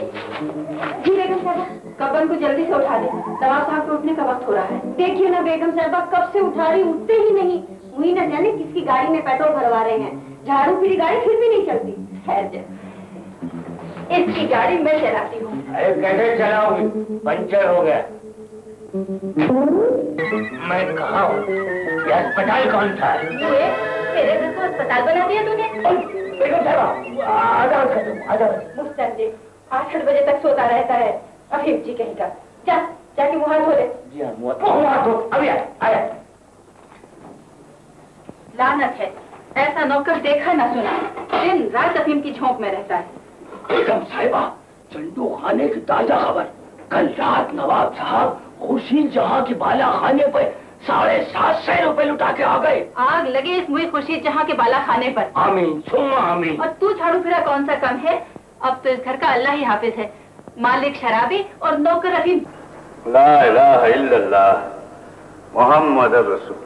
बेगम साहबा कब्बन को जल्दी से उठा दे। नवाब साहब को उठने का वक्त हो रहा है। देखिए ना बेगम साहबा कब से उठा रही, उठते ही नहीं। मुही न जाने किसकी गाड़ी में पेट्रोल भरवा रहे हैं। झाड़ू फिरी गाड़ी फिर भी नहीं चलती। खैर इसकी गाड़ी मैं चलाती हूँ। अरे कैसे चलाओगी, पंचर हो गया। मैं कहाँ हूँ? ये अस्पताल कौन था? मेरे घर को अस्पताल बना दिया तूने। आधा आधा मुस्तैदी आठ आठ बजे तक सोता रहता है। अफीफ जी कहीं का जा जाके मुँह धो ले। जी हाँ मुँह धो। अभी आया। लानत है, ऐसा नौकर देखा ना सुना। दिन रात अफीम की झोंक में रहता है। बेगम साहिबा चंदू खाने की ताजा खबर। कल रात नवाब साहब खुर्शीद जहाँ के बाला खाने पर साढ़े सात सौ रुपए लुटा के आ गए। आग लगे इस मुई खुर्शीद जहाँ के बाला खाने पर। आमीन सुम्मा आमीन। और तू झाड़ू फिरा कौन सा कम है? अब तो इस घर का अल्लाह ही हाफिज है। मालिक शराबी और नौकर अफीम। ला इलाहा इल्लल्लाह मोहम्मद रसूलुल्लाह।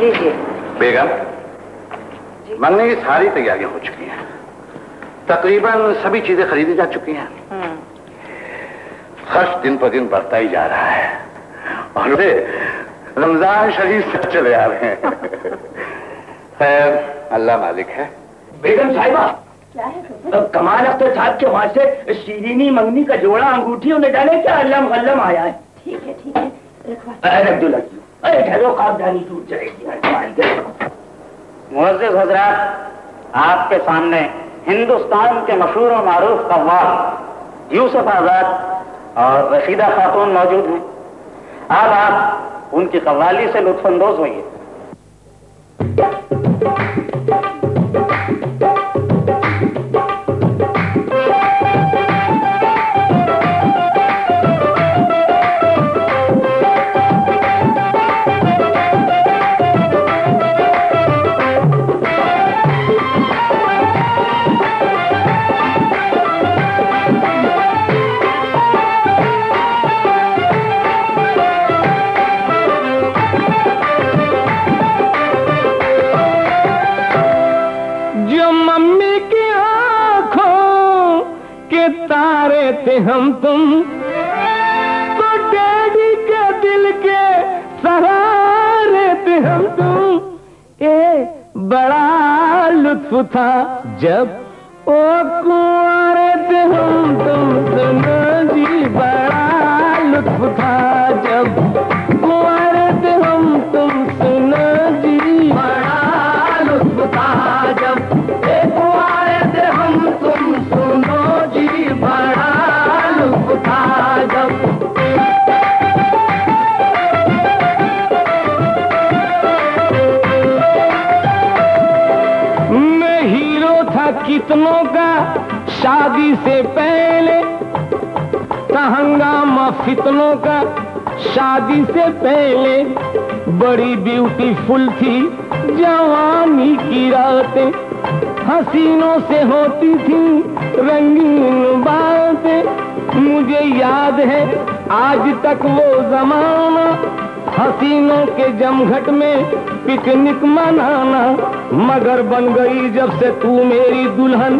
लीजिए बेगम, मंगने की सारी तैयारियां हो चुकी हैं। तकरीबन सभी चीजें खरीदी जा चुकी हैं। खर्च दिन पर दिन बढ़ता ही जा रहा है और वे रमजान शरीफ से चले आ रहे हैं। खैर अल्लाह मालिक है। बेगम साहिबा कमाल अख्तर साहब के वहाँ से शीरीनी मंगनी का जोड़ा अंगूठी उन्हें जाने क्या अल्लाम गल्लम आया है। ठीक है ठीक है रख दो रख दो। अरे ठहरो काबदानी टूट जाएगी। मुअज़्ज़िज़ हज़रात आपके सामने हिंदुस्तान के मशहूर और मारूफ कव्वाल यूसुफ आज़ाद और रशीदा खातून मौजूद हैं। अब आप उनकी कव्वाली से लुत्फानंदोज होइए। हम तुम तो डैडी के दिल के सहारे थे। हम तुम ए बड़ा लुत्फ था जब ओ कुंवारे थे। हम तुम सुनो जी बड़ा लुत्फ था जब कुंवारे थे। हम तुम सुनो जी बड़ा लुत्फ था जब ए कुंवारे थे। हम तुम सुनो जी बड़ा मैं हीरो था कितनों का शादी से पहले था, हंगामा फितनों का शादी से पहले। बड़ी ब्यूटीफुल थी जवानी की रातें, हसीनों से होती थी रंगीन बातें। मुझे याद है आज तक वो जमाना, हसीनों के जमघट में पिकनिक मनाना। मगर बन गई जब से तू मेरी दुल्हन,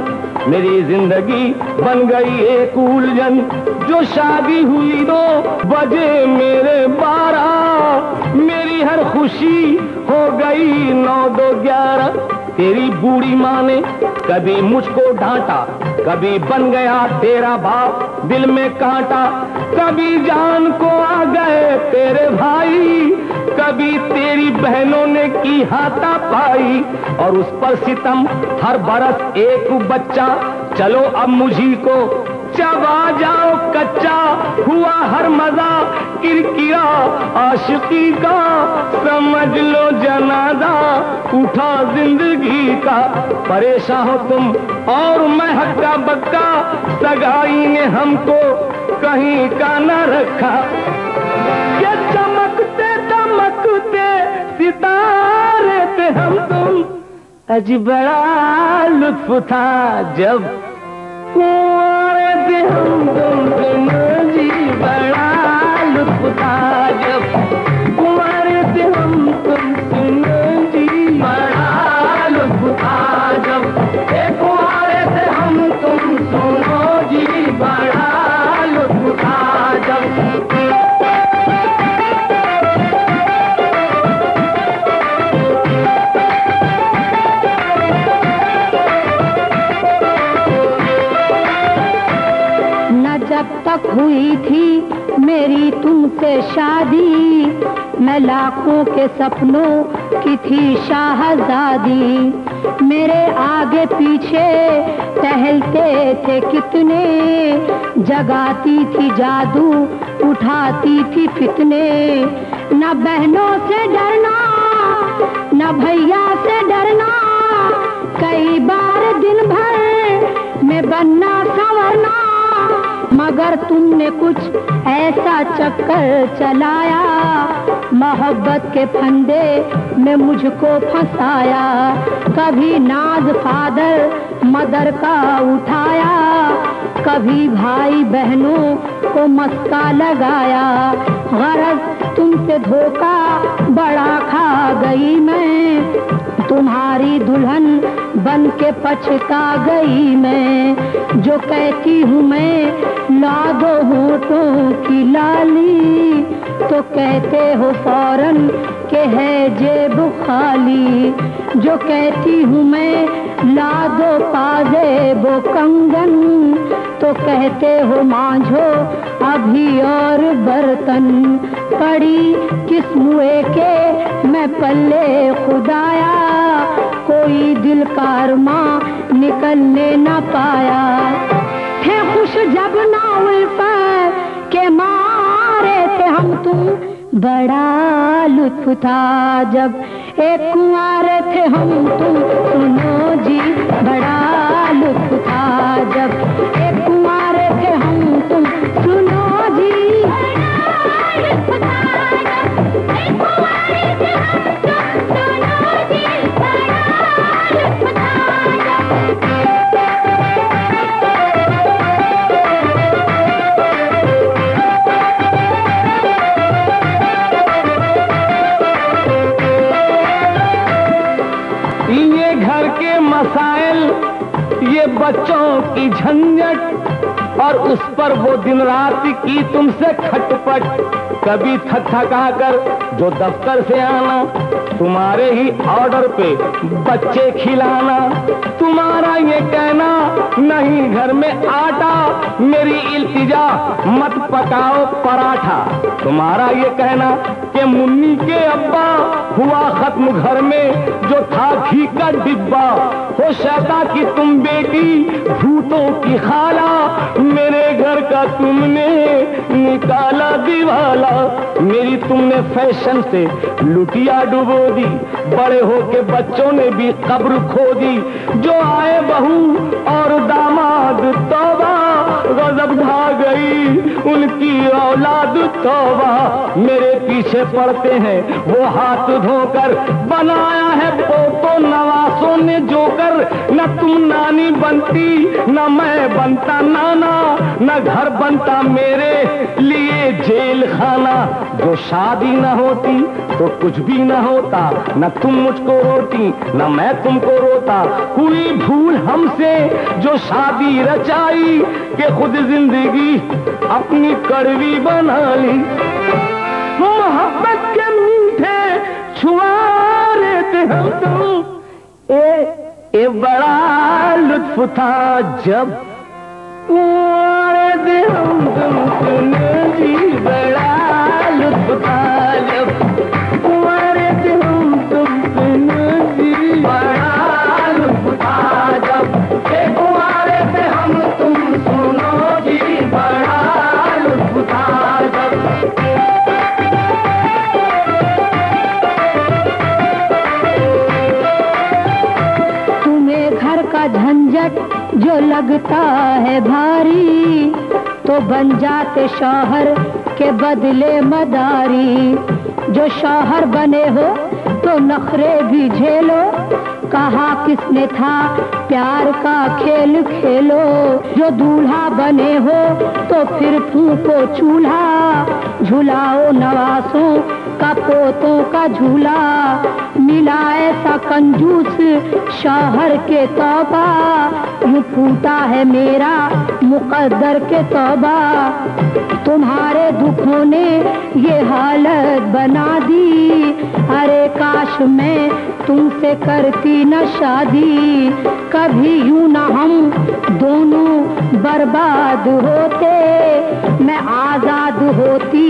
मेरी जिंदगी बन गई एक उलझन। जो शादी हुई दो बजे मेरे बारह, मेरी हर खुशी हो गई नौ दो ग्यारह। तेरी बूढ़ी माँ ने कभी मुझको डांटा, कभी बन गया तेरा बाप दिल में कांटा। कभी जान को आ गए तेरे भाई, कभी तेरी बहनों ने की हाथापाई। और उस पर सितम हर बरस एक बच्चा। चलो अब मुझी को चबा जाओ कच्चा हुआ हर मजा किरकिरा आशिकी का समझ लो जनाजा उठा जिंदगी का परेशान हो तुम और मैं हक्का बक्का सगाई ने हमको कहीं का ना रखा। ये चमकते चमकते सितारे थे हम तुम अजी बड़ा लुत्फ था जब कुंवारे थे हम तुम तुम जी बड़ा लुत्फ था जब कुंवारे थे हम तुम तुम जी बड़ा लुत्फ था जब कुंवारे थे हम तुम सुनो जी बड़ा तक हुई थी मेरी तुमसे शादी मैं लाखों के सपनों की थी शाहजादी मेरे आगे पीछे टहलते थे कितने जगाती थी जादू उठाती थी फितने। न बहनों से डरना न भैया से डरना कई बार दिन भर में बनना संवरना मगर तुमने कुछ ऐसा चक्कर चलाया मोहब्बत के फंदे में मुझको फंसाया। कभी नाज फादर मदर का उठाया कभी भाई बहनों को मस्का लगाया। गरज तुमसे धोखा बड़ा खा गई मैं तुम्हारी दुल्हन बन के पछता गई मैं। जो कहती हूँ मैं ला दो होठों की लाली तो कहते हो फौरन के है जेब खाली। जो कहती हूँ मैं ला दो पाजेबो कंगन तो कहते हो मांझो अभी और बर्तन। पड़ी किस मुए के मैं पल्ले खुदाया कोई दिल का अरमा निकलने ना पाया। थे खुश जब ना उल्फत के मारे थे हम तुम बड़ा लुत्फ था जब एक कुंवारे थे हम तुम सुनो जी बड़ा लुत्फ था जब एक कुंवारे थे हम तुम सुनो जी बड़ा लुत्फ था जब एक कुंवारे थे हम तुम सुनो जी बड़ा लुत्फ था जब। ये बच्चों की झंझट और उस पर वो दिन रात की तुमसे खटपट कभी थक थका कर जो दफ्तर से आना तुम्हारे ही ऑर्डर पे बच्चे खिलाना तुम्हारा ये कहना नहीं घर में आटा मेरी इल्तिजा मत पकाओ पराठा तुम्हारा ये कहना कि मुन्नी के अब्बा हुआ खत्म घर में जो था घी का डिब्बा। हो शैता कि तुम बेटी भूतों की खाला मेरे घर का तुमने निकाला दिवाला। मेरी तुमने फैशन से लुटिया डुबो दी बड़े होके बच्चों ने भी कब्र खो दी। जो आए बहू और दामाद तौबा गजब ढा गई उनकी औलाद तौबा। मेरे पीछे पड़ते हैं वो हाथ धोकर बनाया है पोतो नवासों ने जोकर। न तुम नानी बनती न मैं बनता नाना न घर बनता मेरे लिए जेल खाना। जो शादी न होती तो कुछ भी न होता न तुम मुझको रोती न मैं तुमको रोता। हुई भूल हमसे जो शादी रचाई के खुद जिंदगी अपनी कड़वी बना ली। मोहब्बत के मीठे छुआरे थे हम तुम ए, ए बड़ा लुत्फ था जब कुंवारे थे हम तुम जी बड़ा लुत्फ था जब कुंवारे थे हम तुम जी बड़ा लुत्फ था जब कुंवारे थे हम तुम सुनो जी झंझट जो लगता है भारी, तो बन जाते शौहर के बदले मदारी। जो शौहर बने हो तो नखरे भी झेलो, कहा किसने था प्यार का खेल खेलो। जो दूल्हा बने हो तो फिर फूंको चूल्हा, झुलाओ नवासों का पोतों का झूला। मिला ऐसा कंजूस शौहर के तौबा, यूं फूटा है मेरा मुकद्दर के तौबा। तुम्हारे दुखों ने ये हालत बना दी, अरे काश मैं तुमसे करती न शादी। कभी यूं ना हम दोनों बर्बाद होते, मैं आजाद होती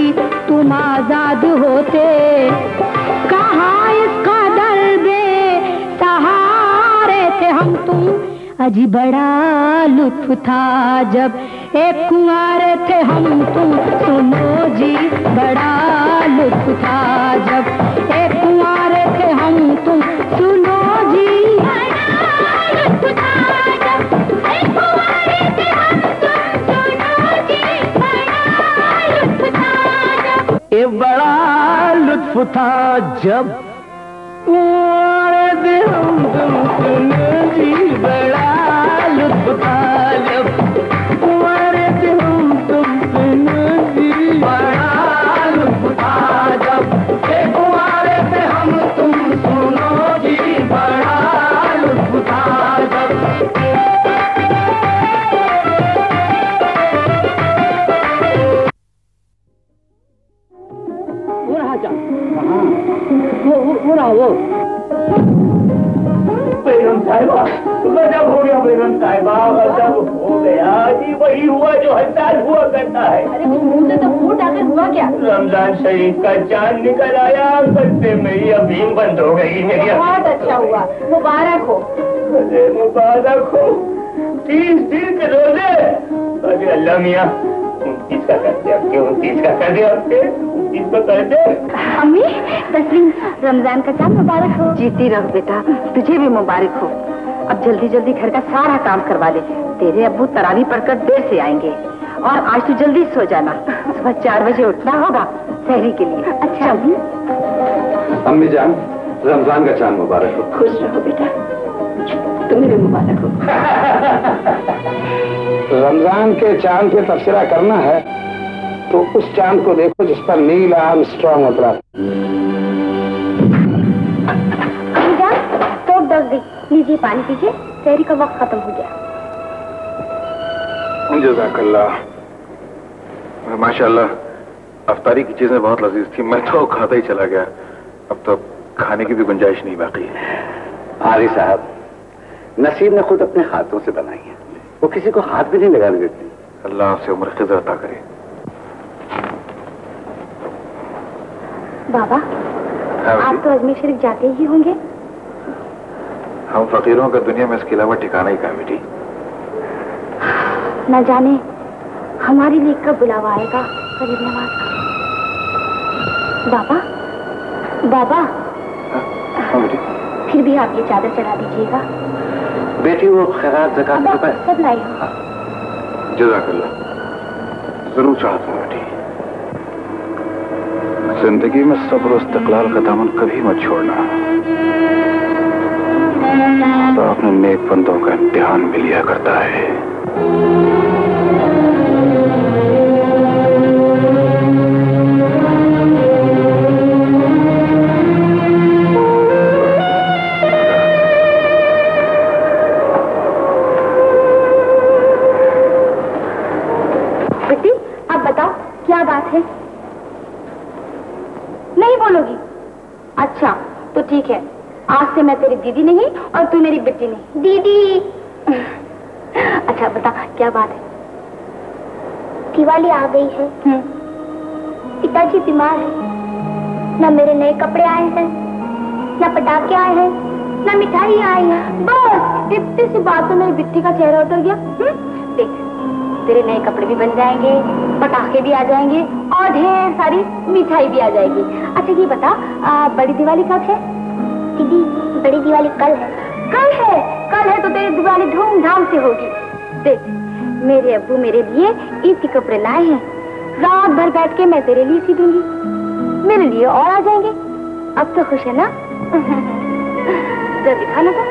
तुम आजाद होते। कहाँ इस कदर बेसहारे थे हम तुम, अजी बड़ा लुत्फ था जब एक कुंवारे थे हम तुम। सुनो जी बड़ा लुत्फ था जब एक कुंवारे थे हम तुम। सुनो जी बड़ा लुत्फ था जब एक कुंवारे थे हम तुम। सुनो जी बड़ा लुत्फ था जब ए बड़ा लुत्फ था जब कुंवारे थे हम तुम। सुनो जी बड़ा लुत्फ था जब कुंवारे थे हम तुम। सुनो जी बड़ा लुत्फ था जब ए कुंवारे थे हम तुम। सुनो जी बड़ा लुत्फ था जब। उड़ा जा वो उड़ा वो बेगम साहिबा गजब हो गया। बेगम साहिबा गजब हो गया जी, वही हुआ जो हर साल हुआ करता है। अरे मुंह से तो फूट आकर हुआ क्या? रमजान शरीफ का चांद निकल आया, गस्से मेरी अबीम बंद हो गई है। बहुत अच्छा हुआ, मुबारक हो। अरे मुबारक हो, तीस दिन के रोजे। अरे अल्लाह मियाँ उनतीस का कर दे, आपके उनतीस का कर दे, आपके उनतीस का कर दे। अम्मी तस्लीम, रमजान का चांद मुबारक हो। जीती रहो बेटा, तुझे भी मुबारक हो। अब जल्दी जल्दी घर का सारा काम करवा ले, तेरे अब्बू तरावी पढ़कर देर से आएंगे। और आज तू जल्दी सो जाना, सुबह चार बजे उठना होगा सहरी के लिए। अच्छा अम्मी। अम्मी जान, रमजान का चांद मुबारक हो। खुश रहो बेटा, तुम्हें भी मुबारक हो। रमजान के चांद पे तबसरा करना है तो उस चांद को देखो जिस पर नील आर्मस्ट्रॉन्ग उतरा। लीजिए पानी पीजिए, सहरी का वक्त खत्म हो गया। जज़ाकल्लाह। माशाल्लाह, अफ्तारी की चीजें बहुत लजीज थी, मैं तो खाता ही चला गया। अब तो खाने की भी गुंजाइश नहीं बाकी है। आरी साहब, नसीब ने खुद अपने हाथों से बनाई है, वो किसी को हाथ भी नहीं लगाने देती। अल्लाह आपसे उम्र खिज़र अता करे। बाबा आप तो अजमेर शरीफ जाते ही होंगे। हम फकीरों का दुनिया में इसके अलावा ठिकाना ही कहाँ बेटी। ना जाने हमारी लीग का बुलावा आएगा गरीब नवाज का। बाबा बाबा। हाँ, हाँ बेटी। फिर भी आप ये चादर चढ़ा दीजिएगा बेटी, वो खैरात ज़कात रुपए सब लाई हो। हाँ। जज़ाकल्लाह, जरूर चढ़ाता हूँ बेटी। जिंदगी में सब्र और इस्तक़लाल का दामन कभी मत छोड़ना। तो अपने नेक बंदों का इम्तिहान भी लिया करता है। बेटी आप बताओ क्या बात है? नहीं बोलोगी? अच्छा तो ठीक है, आज से मैं तेरी दीदी नहीं और तू मेरी बेटी नहीं। दीदी। अच्छा बता क्या बात है? दिवाली आ गई है, पिताजी बीमार है, ना मेरे नए कपड़े आए हैं, ना पटाखे आए हैं, ना मिठाई आई है। बस इतनी सी बात में मेरी बिट्टी का चेहरा उतर गया। देख तेरे नए कपड़े भी बन जाएंगे, पटाखे भी आ जाएंगे और ढेर सारी मिठाई भी आ जाएगी। अच्छा ये बता, आ, बड़ी दिवाली कब है? दीदी बड़ी दिवाली कल है। कल है? कल है तो तेरी दिवाली धूमधाम से होगी। देख, मेरे अब्बू मेरे लिए ईद के कपड़े लाए हैं, रात भर बैठ के मैं तेरे लिए सी दूंगी, मेरे लिए और आ जाएंगे। अब तो खुश है ना? जरा दिखाना था।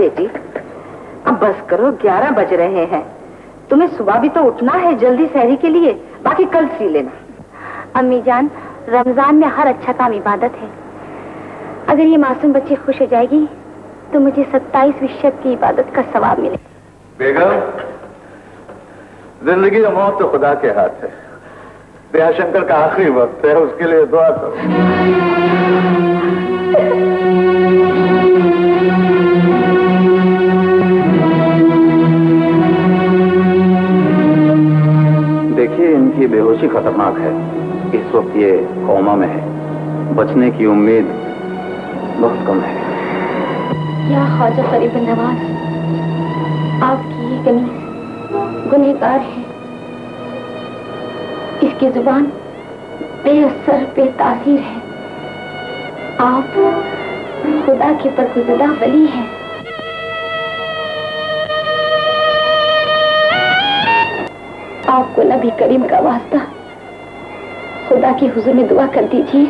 बेटी अब बस करो, ग्यारह बज रहे हैं, तुम्हें सुबह भी तो उठना है जल्दी सहरी के लिए, बाकी कल सी लेना। अम्मी जान, रमजान में हर अच्छा काम इबादत है, अगर ये मासूम बच्ची खुश हो जाएगी तो मुझे सत्ताईसवीं शब की इबादत का सवाब मिले। बेगम, जिंदगी और मौत तो खुदा के हाथ है, दयाशंकर का आखिरी वक्त है, उसके लिए दुआ करो। इनकी बेहोशी खतरनाक है, इस वक्त ये कोमा में है, बचने की उम्मीद बहुत कम है। या ख्वाजा गरीब नवाज, आपकी ये कमीज गुनहगार है, इसकी जुबान बेअसर बेतासीर है, आप खुदा के परखुदा वली हैं। आपको नबी करीम का वास्ता खुदा के हुजूर में दुआ कर दीजिए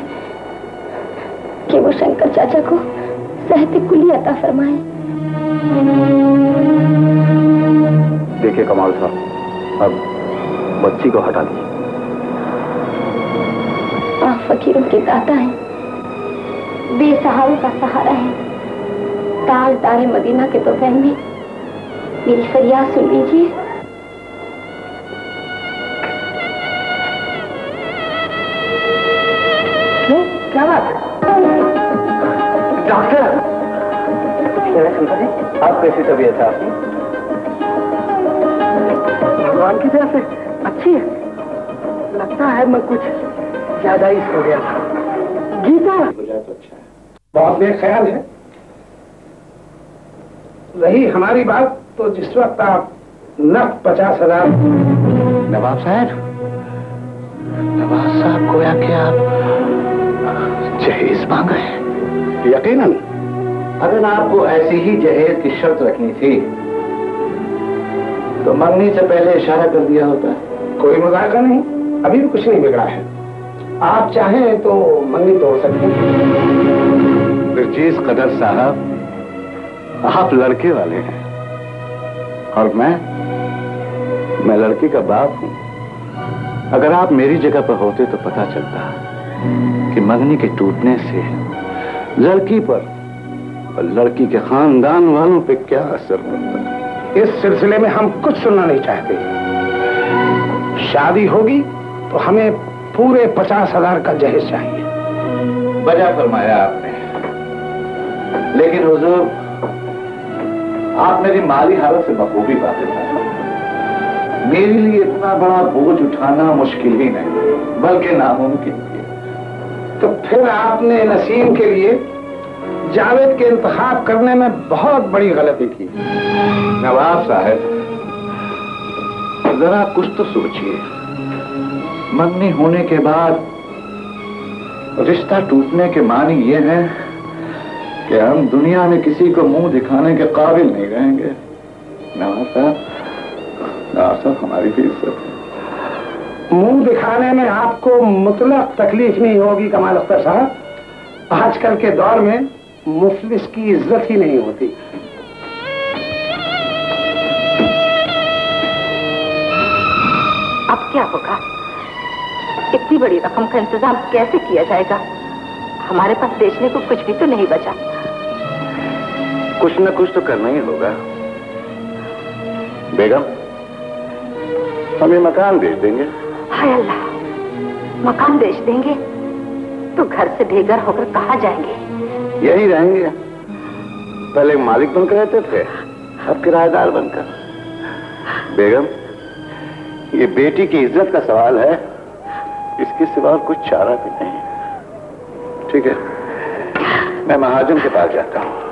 कि वो शंकर चाचा को सेहत कुली अता फरमाए। देखिए कमाल साहब, अब बच्ची को हटा दीजिए। आप फकीरों के दाता हैं, बेसहारों का सहारा है, ताज दार मदीना के दोपहर में मेरी फरियाद सुन लीजिए। आप कैसी तबीयत है आपकी? भगवान की तरफ से अच्छी है, लगता है मैं कुछ ज्यादा ही सो गया था। गीता तो अच्छा है, बहुत बेख्याल है। रही हमारी बात, तो जिस वक्त आप नफ पचास हजार नवाब साहब नवाब साहब गोया के आप जहेज मांगा है। यकीनन, अगर आपको ऐसी ही जहेज की शर्त रखनी थी तो मांगने से पहले इशारा कर दिया होता है। कोई मुजाहरा नहीं, अभी भी कुछ नहीं बिगड़ा है, आप चाहें तो मंगनी तोड़ सकते हैं। बर्जीज कदर साहब, आप लड़के वाले हैं और मैं मैं लड़की का बाप हूं। अगर आप मेरी जगह पर होते तो पता चलता कि मंगनी के टूटने से लड़की पर, लड़की के खानदान वालों पे क्या असर पड़ता है। इस सिलसिले में हम कुछ सुनना नहीं चाहते। शादी होगी तो हमें पूरे पचास हजार का जहेज चाहिए। बजा फरमाया आपने, लेकिन हुजूर, आप मेरी माली हालत से बखूबी बातें कर रहे हैं। मेरे लिए इतना बड़ा बोझ उठाना मुश्किल ही नहीं बल्कि नामुमकिन है। तो फिर आपने नसीम के लिए जावेद के इंतखाब करने में बहुत बड़ी गलती की। नवाब साहब, जरा कुछ तो सोचिए। मंगनी होने के बाद रिश्ता टूटने के मानी ये है कि हम दुनिया में किसी को मुंह दिखाने के काबिल नहीं रहेंगे। नवाब साहब, नवाब साहब हमारी भी इज्जत है। मुंह दिखाने में आपको मुतलक तकलीफ नहीं होगी कमाल अख्तर साहब। आजकल के दौर में मुफलिस की इज्जत ही नहीं होती। अब क्या होगा? इतनी बड़ी रकम का इंतजाम कैसे किया जाएगा? हमारे पास बेचने को कुछ भी तो नहीं बचा। कुछ न कुछ तो करना ही होगा। बेगम, हमें मकान बेच देंगे। हाय अल्लाह, मकान बेच देंगे तो घर से बेघर होकर कहाँ जाएंगे? यही रहेंगे। पहले मालिक बनकर रहते थे, अब किराएदार बनकर। बेगम, ये बेटी की इज्जत का सवाल है, इसके सिवा कुछ चारा भी नहीं। ठीक है, मैं महाजन के पास जाता हूँ।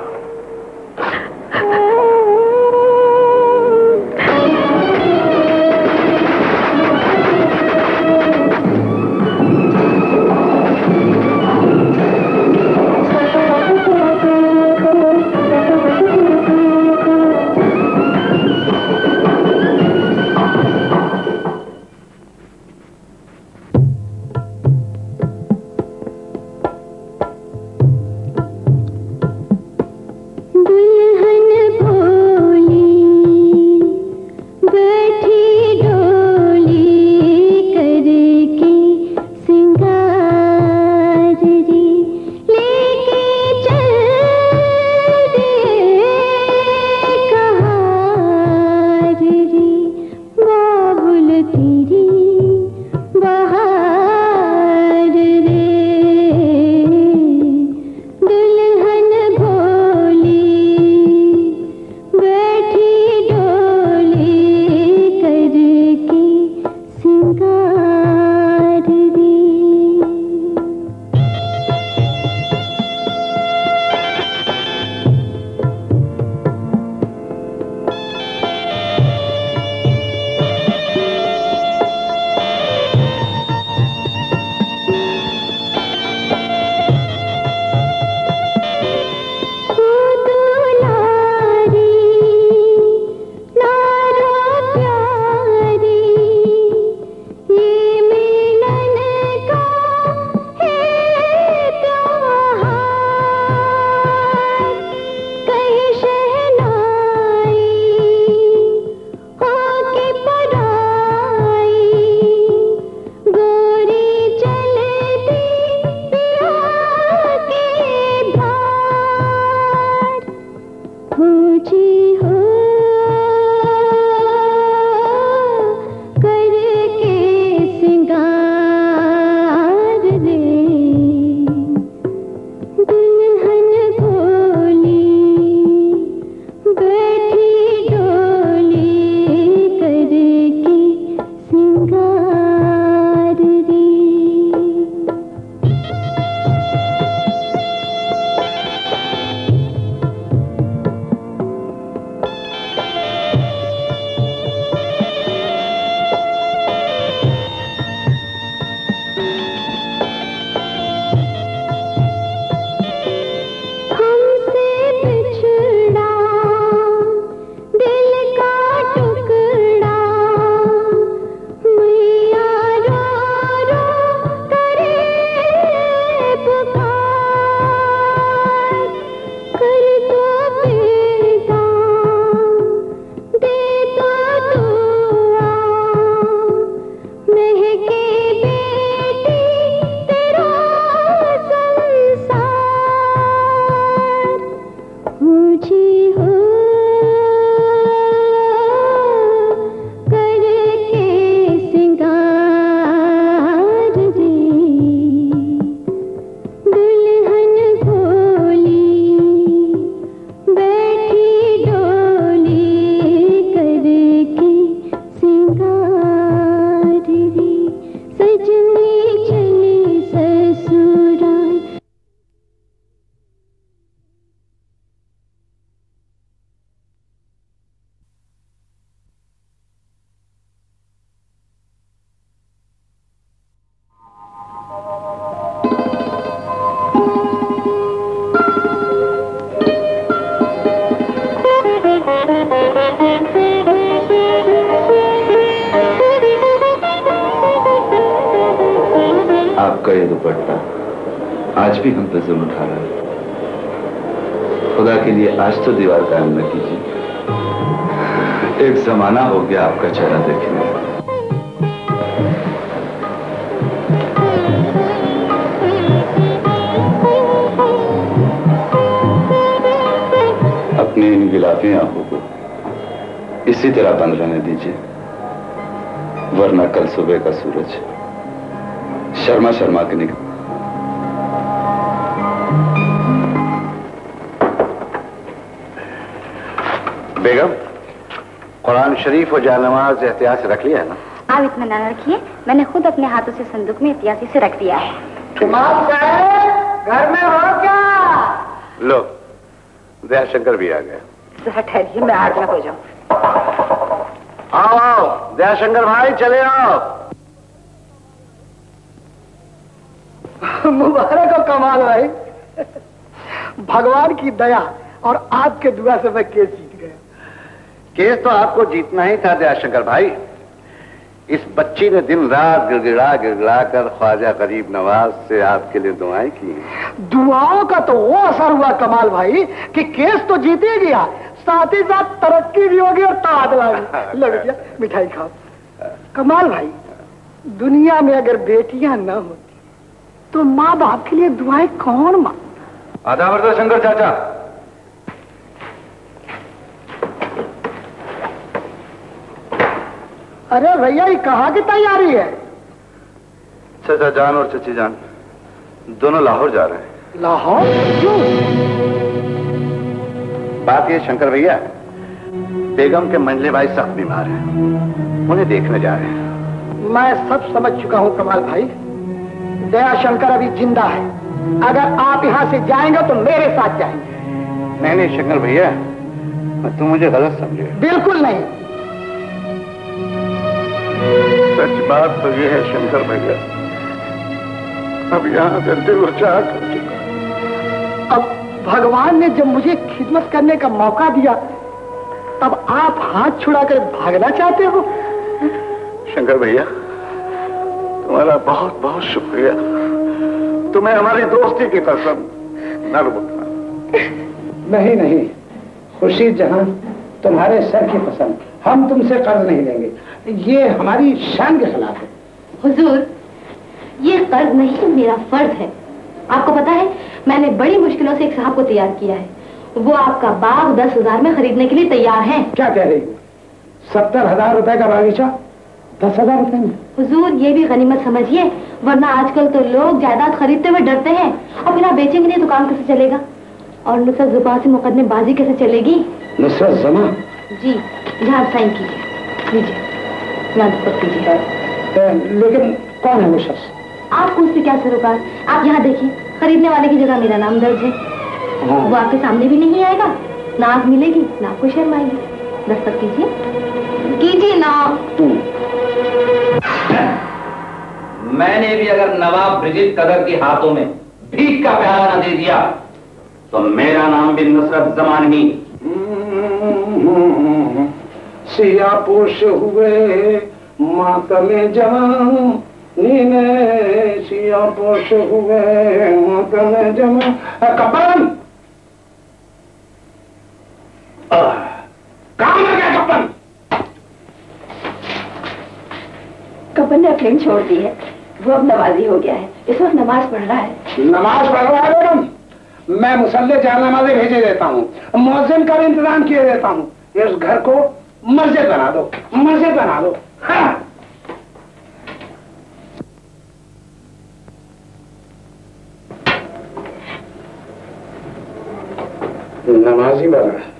आपका ये दुपट्टा आज भी हम पे जुल्म उठा रहा है। खुदा के लिए आज तो दीवार कायम न कीजिए, एक जमाना हो गया आपका चेहरा देखने। अपनी इन गिलाफी आंखों को इसी तरह बंद रहने दीजिए, वरना कल सुबह का सूरज शर्मा शर्मा के निकल। बेगम, कुरान शरीफ और जानमाज एहतियात से रख लिया है ना? आप इतना ना रखिए, मैंने खुद अपने हाथों से संदूक में एहतियाती से रख दिया है। इमाम साहब, घर में हो क्या? लो, दयाशंकर भी आ गया। तो ठहरिए, मैं आग ना हो जाऊं। आओ आओ दयाशंकर भाई, चले आओ। मुबारक हो कमाल भाई, भगवान की दया और आपके दुआ से मैं केस जीत गया। केस तो आपको जीतना ही था दयाशंकर भाई। इस बच्ची ने दिन रात गिड़गिड़ा गिड़गिड़ा कर ख्वाजा गरीब नवाज से आपके लिए दुआएं की। दुआओं का तो वो असर हुआ कमाल भाई कि केस तो जीते गया, साथ ही साथ तरक्की भी होगी और तादला भी लग गया। मिठाई खाओ। कमाल भाई, दुनिया में अगर बेटियां ना हो तो माँ बाप के लिए दुआएं कौन मांगता? आधा वर्दा शंकर चाचा। अरे भैया, ये कहाँ की तैयारी है? चाचा जान और चची जान दोनों लाहौर जा रहे हैं। लाहौर क्यों? बात ये शंकर भैया, बेगम के मंझले भाई सख्त बीमार हैं, उन्हें देखने जा रहे हैं। मैं सब समझ चुका हूँ कमाल भाई, दयाशंकर अभी जिंदा है, अगर आप यहाँ से जाएंगे तो मेरे साथ जाएंगे। नहीं नहीं शंकर भैया, तुम मुझे गलत समझे। बिल्कुल नहीं, सच बात तो ये है शंकर भैया, अब यहाँ से दिल उचाट हो चुका। अब भगवान ने जब मुझे खिदमत करने का मौका दिया तब आप हाथ छुड़ाकर भागना चाहते हो? शंकर भैया, तुम्हारा बहुत बहुत शुक्रिया, तुम्हें हमारी दोस्ती की कसम न भूलना। नहीं नहीं खुशी जहां, तुम्हारे सर की कसम, हम तुमसे कर्ज नहीं लेंगे, ये हमारी शान के खिलाफ है। हुजूर, ये कर्ज नहीं, मेरा फर्ज है। आपको पता है, मैंने बड़ी मुश्किलों से एक साहब को तैयार किया है, वो आपका बाग दस हजार में खरीदने के लिए तैयार है। क्या कह रही हो? सत्तर हजार रुपए का बागीचा दस हजार रुपए में? हुजूर, ये भी गनीमत समझिए, वरना आजकल तो लोग जायदाद खरीदते हुए डरते हैं, और बिना बेचेंगे नहीं तो काम कैसे चलेगा, और नुसरत जुबा से मुकदमेबाजी कैसे चलेगी। नुसरत जमा जी, यहाँ साइन कीजिए, लीजिए। लेकिन कौन है वो शख्स? आपको उससे क्या सरोकार, आप यहाँ देखिए, खरीदने वाले की जगह मेरा नाम दर्ज है। वो आपके सामने भी नहीं आएगा, ना आप मिलेगी ना आपको शर्म आएगी। दस्तक कीजिए, कीजिए ना। मैंने भी अगर नवाब ब्रिजिट कदर के हाथों में भीख का प्याला न दे दिया तो मेरा नाम भी नुसरत जमान ही। सियापोश हुए मातमे जवानी में, सियापोश हुए मातमे जवान। कपन काम लग गया, कपन कपन ने अपनी छोड़ दी है, वो अब नमाजी हो गया है, इस वक्त नमाज पढ़ रहा है। नमाज पढ़ रहा है मैडम, मैं मुसल्ले जानमाज़ी भेजे देता हूँ, मौज़िन का भी इंतजाम किए देता हूँ, इस घर को मस्जिद बना दो, मस्जिद बना दो। हाँ। नमाजी बना है।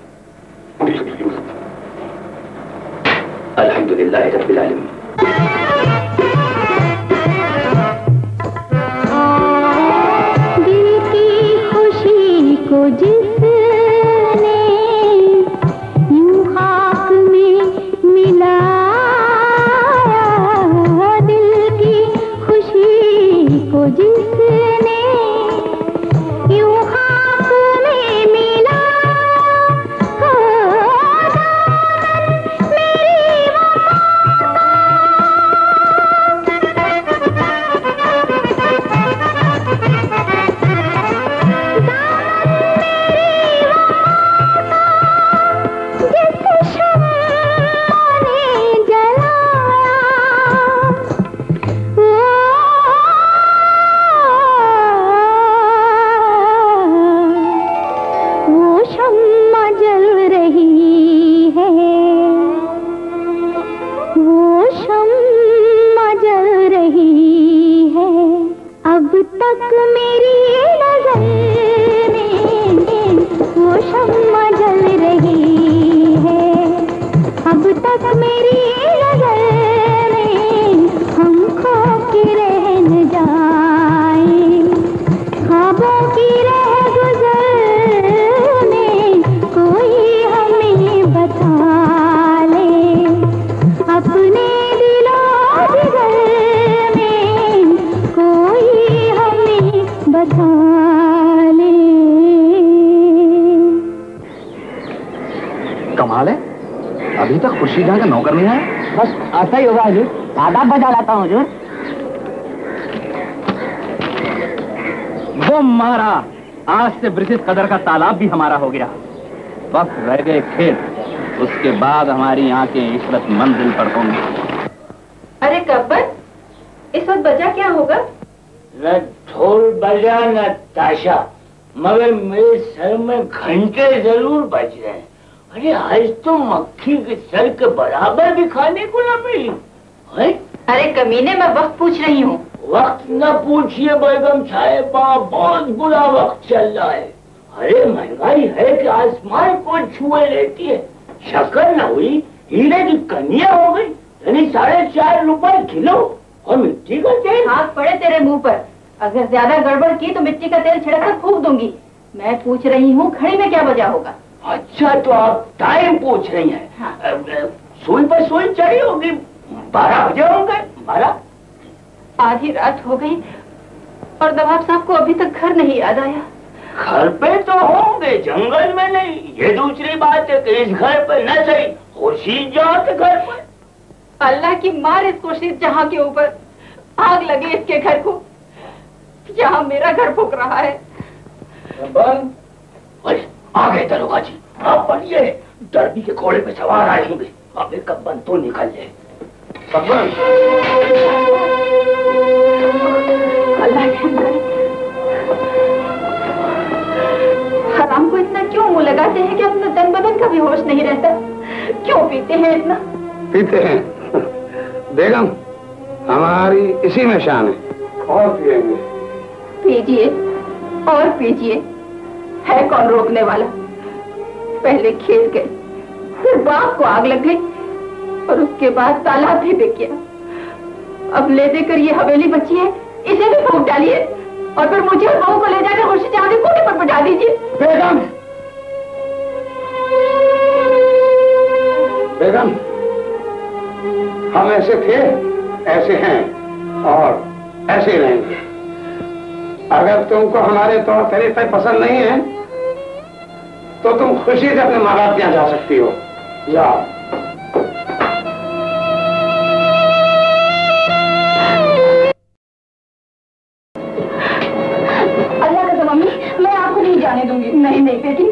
अल्हम्दुलिल्लाह रब्बिल आलमीन। जिसने यूं खाक में मिलाया दिल की खुशी को, जिसने यूं खाक में मिलाया मेरी वफा तक मेरी नजर में वो शम्मा जल रही है, अब तक मेरी नजर में हम खो के रह न जाए, ख्वाबों की रह गुजर में कोई हमें बता ले, अपने कमाल है, अभी तक खुर्शीदा का नौकर नहीं है। बस आता ही होगा हुजूर, आदाब बजा लाता हूँ हुजूर। वो मारा, आज से ब्रिटिश कदर का तालाब भी हमारा हो गया। वक्त रह गए खेत, उसके बाद हमारी आंखें इशरत मंजिल पर होंगी। अरे कब्बर, इस वक्त बजा क्या होगा? न ढोल बजा न ताशा, मगर मेरे सर में घंटे जरूर बज रहे हैं। अरे आज तो मक्खी के सर के बराबर भी खाने को ना मिली। अरे कमीने, मैं वक्त पूछ रही हूँ। वक्त न पूछिए बेगम साहिबा, बहुत बुरा वक्त चल रहा है। अरे महंगाई है कि आसमान को छुए लेती है। शक्कर न हुई, हीरे की कनिया हो गई, यानी साढ़े चार रुपए किलो। और मिट्टी का तेल, हाथ पड़े तेरे मुंह पर। अगर ज्यादा गड़बड़ की तो मिट्टी का तेल छिड़क कर फूंक दूंगी। मैं पूछ रही हूँ घड़ी में क्या बजा होगा। अच्छा, तो आप टाइम पूछ रही हैं। हाँ। सुई पर सुई चढ़ी होगी, बारह बजे होंगे। बारह, आधी रात हो गई और नवाब साहब को अभी तक घर नहीं याद आया। घर पे तो होंगे, जंगल में नहीं। ये दूसरी बात है कि इस घर पे न सही, खुर्शीद जहाँ के घर पर। अल्लाह की मार इस खुर्शीद जहाँ के ऊपर, आग लगे इसके घर को। यहाँ मेरा घर फूक रहा है। आ गए दरोगा जी, आप बढ़िए। डर्बी के घोड़े पे सवार आए होंगे। अब एक कब्बन तो निकल जाए। कब्बन, हराम को इतना क्यों मुंह लगाते हैं कि अपना तन बदन का भी होश नहीं रहता? क्यों पीते हैं इतना? पीते हैं बेगम, हमारी इसी में शान है। और पिएंगे, पीजिए और पीजिए। है कौन रोकने वाला? पहले खेल गए, फिर बाप को आग लग गई और उसके बाद तालाब भी बिक गया। अब ले देकर ये हवेली बची है, इसे भी फूंक डालिए और फिर मुझे और बहू को ले जाकर खुर्शीद जहां के कोने पर बैठा दीजिए। बेगम, बेगम, हम ऐसे थे, ऐसे हैं और ऐसे रहेंगे। अगर तुमको हमारे तौर तरीके पसंद नहीं है तो तुम खुशी से अपने माँ बाप यहाँ जा सकती हो। जाओ। अल्लाह का मम्मी, मैं आपको नहीं जाने दूंगी। नहीं नहीं बेटी,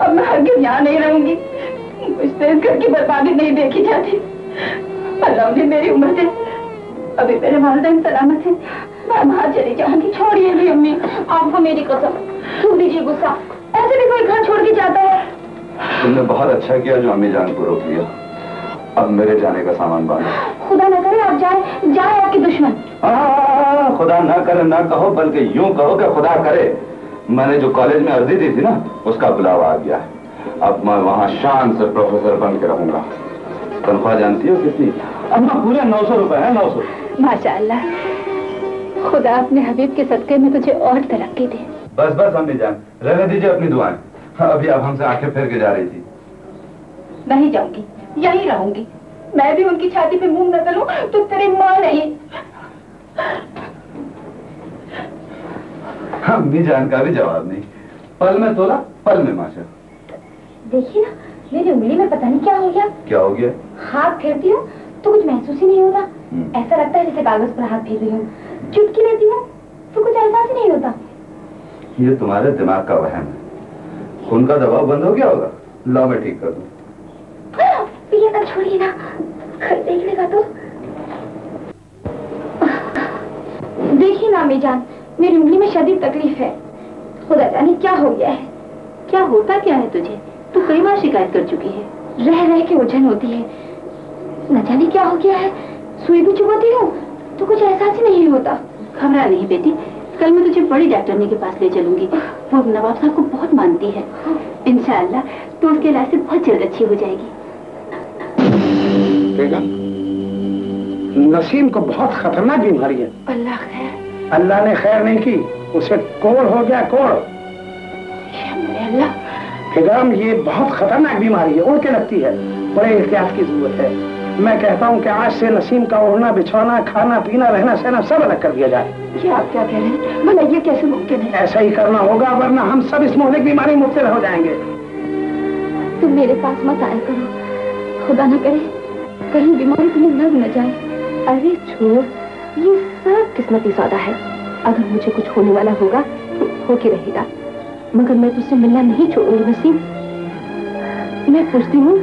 अब मैं हरगिज़ यहाँ नहीं रहूंगी। मुझसे इस घर की बर्बादी नहीं देखी जाती। अल्लाह भी मेरी उम्र से, अभी मेरे वालिदैन सलामत है, मैं वहाँ चली जाऊंगी। छोड़िए भी अम्मी, आपको मेरी कसम। छोड़ दीजिए गुस्सा, ऐसे भी कोई घर छोड़ के जाता है? तुमने बहुत अच्छा किया जो अम्मी जान को रोक लिया। अब मेरे जाने का सामान बांधो। खुदा ना करे आप जाए, जाए आपके दुश्मन। हाँ, खुदा ना करे ना कहो, बल्कि यूं कहो कि खुदा करे। मैंने जो कॉलेज में अर्जी दी थी ना, उसका बुलावा आ गया है। अब मैं वहाँ शान से प्रोफेसर बन के रहूंगा। तनख्वाह जानती हो कितनी? अम्मा पूरे नौ सौ रुपए है। नौ सौ, माशाल्लाह। खुदा अपने हबीब के सदके में तुझे और तरक्की दे। बस बस अम्मी जान, रहने दीजिए अपनी दुआएं। अभी आप हमसे आंखें फेर के जा रही थी। नहीं जाऊंगी, यहीं रहूंगी। मैं भी उनकी छाती पे मुंह न करूं तो तेरी माँ नहीं। अम्मी जान का भी जवाब नहीं। पल में तोला, पल में माशा। देखिए ना, मेरी उंगली में पता नहीं क्या हो गया। क्या हो गया? हाथ फेरती हूँ तो कुछ महसूस ही नहीं होता। ऐसा लगता है जैसे कागज पर हाथ फेर रही हूँ। चुटकी लेती हूँ तो कुछ एहसास ही नहीं होता। ये तुम्हारे दिमाग का वहम है। खून का दबाव बंद हो गया होगा। ला, मैं ठीक कर दूँ। ये ना छोड़िए ना, घर देखने का तो। देखिए ना अम्मी जान, मेरी उंगली में शदीद तकलीफ है। खुदा जाने क्या हो गया है। क्या होता क्या है तुझे? तू तो कई बार शिकायत कर चुकी है। रह रह के उलझन होती है, न जाने क्या हो गया है। सुई भी चुभती हूँ तो कुछ एहसास ही नहीं होता। घबरा नहीं बेटी, कल मैं तुझे बड़ी डॉक्टरनी के पास ले चलूंगी, वो नवाब साहब को बहुत मानती है। इंशाअल्लाह तो उसके इलाज से बहुत जल्द अच्छी हो जाएगी। बेगम, नसीम को बहुत खतरनाक बीमारी है। अल्लाह खैर। अल्लाह ने खैर नहीं की, उसे कोढ़ हो गया, कोढ़। बेगम, ये बहुत खतरनाक बीमारी है, उड़ के लगती है, बड़े एहतियात की जरूरत है। मैं कहता हूँ कि आज से नसीम का ओढ़ना बिछाना, खाना पीना, रहना सहना सब अलग कर दिया जाए। ये आप क्या कह रहे हैं? भला ये कैसे मुमकिन है? ऐसा ही करना होगा, वरना हम सब इस मोहल्ले की बीमारी मुब्तला हो जाएंगे। तुम मेरे पास मत आया करो, खुदा न करे कहीं बीमारी तुम्हें लग न जाए। अरे छोड़, ये सब किस्मती सौदा है। अगर मुझे कुछ होने वाला होगा होके रहेगा, मगर मैं तुझसे मिलना नहीं छोड़ूंगी नसीम। मैं पूछती हूँ,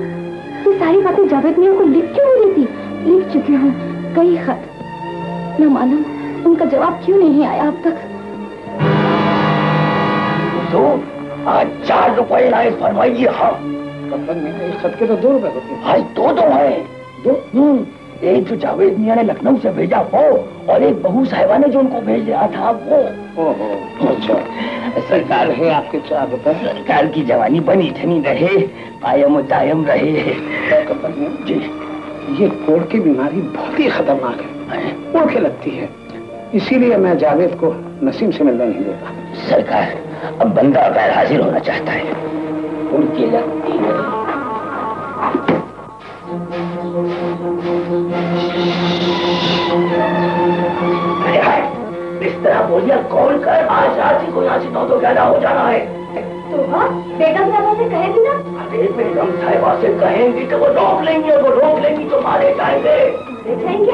ये सारी बातें जावेद मियां को लिख क्यों नहीं देती? लिख चुकी हूँ कई खत, न मालूम उनका जवाब क्यों नहीं आया अब तक। तो आज चार रुपए इनायत फरमाइए। हाँ, इस खत के तो दो रुपए होते हैं। हाँ, दो दो हैं, दो। एक जो जावेद मियां ने लखनऊ से भेजा वो, और एक बहू साहिबा ने जो उनको भेज दिया था वो। अच्छा, सरकार है आपके चार रुपए। सरकार की जवानी बनी ठनी रहे, कायम दायम रहे। जी, ये कोढ़ की बीमारी बहुत ही खतरनाक है, उड़ के लगती है, इसीलिए मैं जावेद को नसीम से मिलने नहीं देता। सरकार, अब बंदा गैर हाजिर होना चाहता है, उड़ के लगती है। इस तरह बोलिया कॉल कर, आज रात ही को यहाँ से नौ दो ग्यारह हो जाना है। तो हाँ, बेगम साहबा से कहेगी ना? अरे बेगम साहिबा से कहेंगी तो वो रोक लेंगे, वो रोक लेंगी तो मारे जाएंगे। देखेंगे,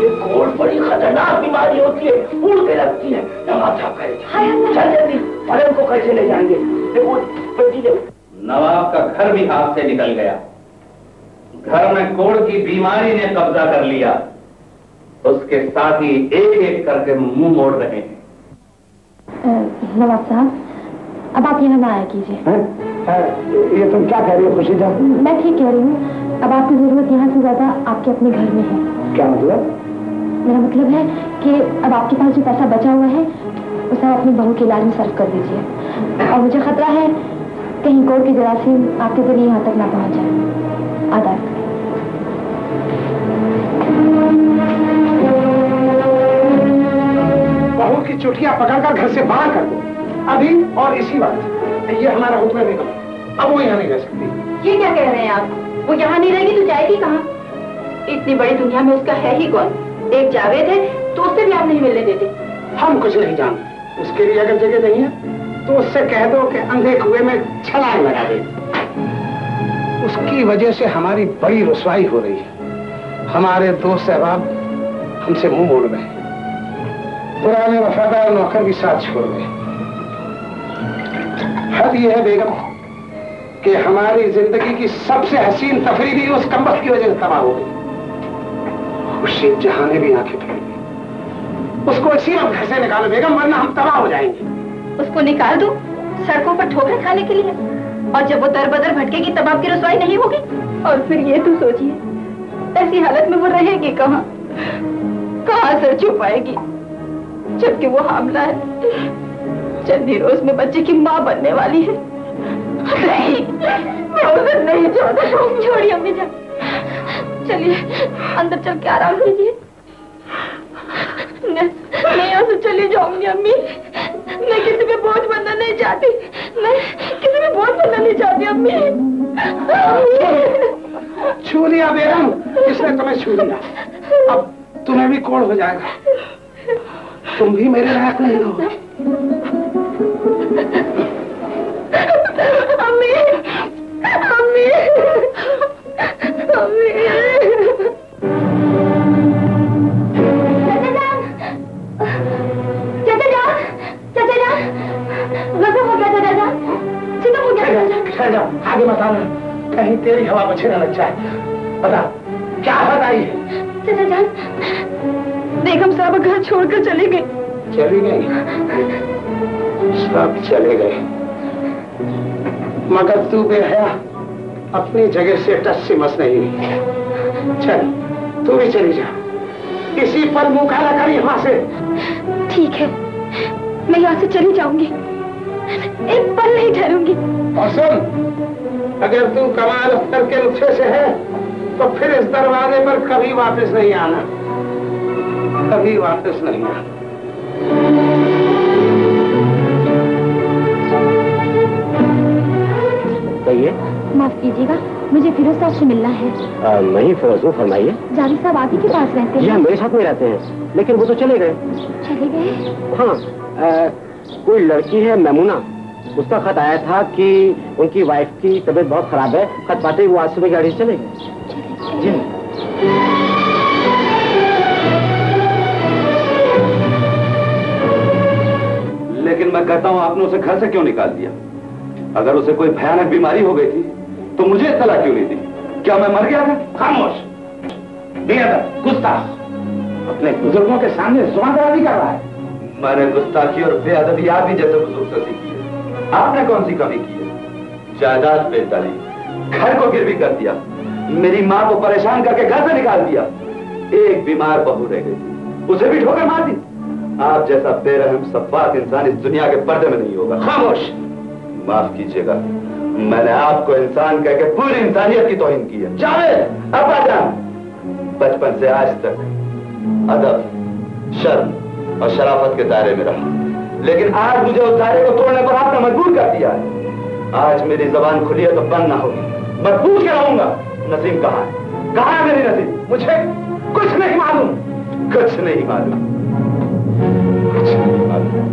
ये कोढ़ बड़ी खतरनाक बीमारी होती है, उड़ के लगती है। नवाब साहब कहे चल जल्दी, पलंग को कैसे ले जाएंगे? नवाब का घर भी हाथ से निकल गया, घर में कोढ़ की बीमारी ने कब्जा कर लिया, उसके साथ ही एक एक करके मुंह मोड़ रहे हैं। नवाब साहब, अब आप यहाँ ना आया कीजिए। ये तुम क्या कह रही हो खुशी जान? मैं ठीक कह रही हूँ, अब आपकी जरूरत यहाँ से ज्यादा आपके अपने घर में है। क्या मतलब? मेरा मतलब है कि अब आपके पास जो पैसा बचा हुआ है उसे आप अपनी बहू के इलाज में सर्व कर दीजिए, और मुझे खतरा है कहीं कोढ़ की जरासीम आपके जरिए यहाँ तक ना पहुँच जाए। आदाब। बहू की चुटिया पकड़कर घर से बाहर कर दो अभी, और इसी बात। ये हमारा हुक्म है, अब वो यहाँ नहीं रह सकती। ये क्या कह रहे हैं आप? वो यहाँ नहीं रहेगी तो जाएगी कहाँ? इतनी बड़ी दुनिया में उसका है ही कौन? एक जावेद है, तो उससे भी आप नहीं मिलने देते। हम कुछ नहीं जानते, उसके लिए अगर जगह नहीं है तो उससे कह दो कि अंधे कुएं में छलांग लगा दे। उसकी वजह से हमारी बड़ी रुसवाई हो रही है, हमारे दोस्त अहबाब हमसे मुंह मोड़ गए, पुराने वफादार नौकर भी साथ छोड़ गए। हद यह है बेगम कि हमारी जिंदगी की सबसे हसीन तफरी भी उस कमबख्त की वजह से तबाह हो गई। खुशी जहां ने भी आंखें फेर दी, उसको इसी वक्त घर से निकालो बेगम, वरना हम तबाह हो जाएंगे। उसको निकाल दो सड़कों पर ठोकरें खाने के लिए, और जब वो दर बदर भटकेगी तब आपकी रसवाई नहीं होगी। और फिर ये तो सोचिए, ऐसी हालत में वो रहेगी कहाँ, कहाँ सर छुपाएगी, जबकि वो हामला है, चंद ही रोज में बच्चे की माँ बनने वाली है। नहीं, मैं उधर नहीं जाता, छोड़िए अम्मी जान, चलिए अंदर चल के आराम कीजिए। नहीं, यहाँ से चली जाऊंगी अम्मी, मैं किसी पे बोझ बनना नहीं चाहती, मैं किसी पे बोझ बनना नहीं चाहती अम्मी। छू लिया बेगम, इसने तुम्हें छू लिया, अब तुम्हें भी कोढ़ हो जाएगा, तुम भी मेरे लायक नहीं रहोगे। अम्मी, अम्मी, अम्मी। चाचा जान, चाचा जान, चाचा जान, गजब हो गया चाचा जान, सितम हो गया चाचा जान। चाचा जान, आगे बताना, कहीं तेरी हवा बचे न लग जाए। पता क्या बताई है? चाचा जान, बेगम साहब घर छोड़कर चले गए। चले गए, सब चले गए, मगर तू बेहया अपनी जगह से टस से मस नहीं हुई। चल तू भी चली जा, इसी पर मुंह काला करी वहां से। ठीक है, मैं यहाँ से चली जाऊंगी, एक पल नहीं ठहरूंगी। और सुन, अगर तू कमाल अख्तर के नुस्खे से है तो फिर इस दरवाजे पर कभी वापस नहीं आना, कभी वापस नहीं आना। माफ कीजिएगा, मुझे फिरोज साहब से मिलना है। आ, नहीं फिरोज, फरमाइए। जारी साहब आप ही के पास रहते हैं? मेरे साथ में रहते हैं, लेकिन वो तो चले गए। चले गए? हाँ, आ, कोई लड़की है मेमुना, उसका खत आया था कि उनकी वाइफ की तबीयत बहुत खराब है, खत पाते ही वो आज सुबह गाड़ी से चले गए। जी लेकिन मैं कहता हूँ आपने उसे घर से क्यों निकाल दिया? अगर उसे कोई भयानक बीमारी हो गई थी तो मुझे इत्तला क्यों नहीं दी? क्या मैं मर गया था? खामोश, बेअदब, गुस्ताख, अपने बुजुर्गों के सामने जुबान दराजी कर रहा है। मैंने गुस्ताखी और बेअदबी आप ही जैसे बुजुर्ग से सीखी है। आपने कौन सी कमी की है? जायदाद बेताली, घर को गिरवी कर दिया, मेरी माँ को परेशान करके घर से निकाल दिया, एक बीमार बहू रह गई उसे भी ठोकर मार दी। आप जैसा बेरहम सफात इंसान इस दुनिया के पर्दे में नहीं होगा। खामोश, माफ कीजिएगा, मैंने आपको इंसान कहकर पूरी इंसानियत की तौहीन की है। जावेद, अब आजान, बचपन से आज तक अदब, शर्म और शराफत के दायरे में रहा, लेकिन आज मुझे उस दायरे को तोड़ने पर आपने मजबूर कर दिया है। आज मेरी जबान खुली है तो बंद ना होगी, मैं पूछ के रहूंगा, नसीम कहाँ है, कहाँ है मेरी नसीम? मुझे कुछ नहीं मालूम, कुछ नहीं मालूम, कुछ नहीं मालूम।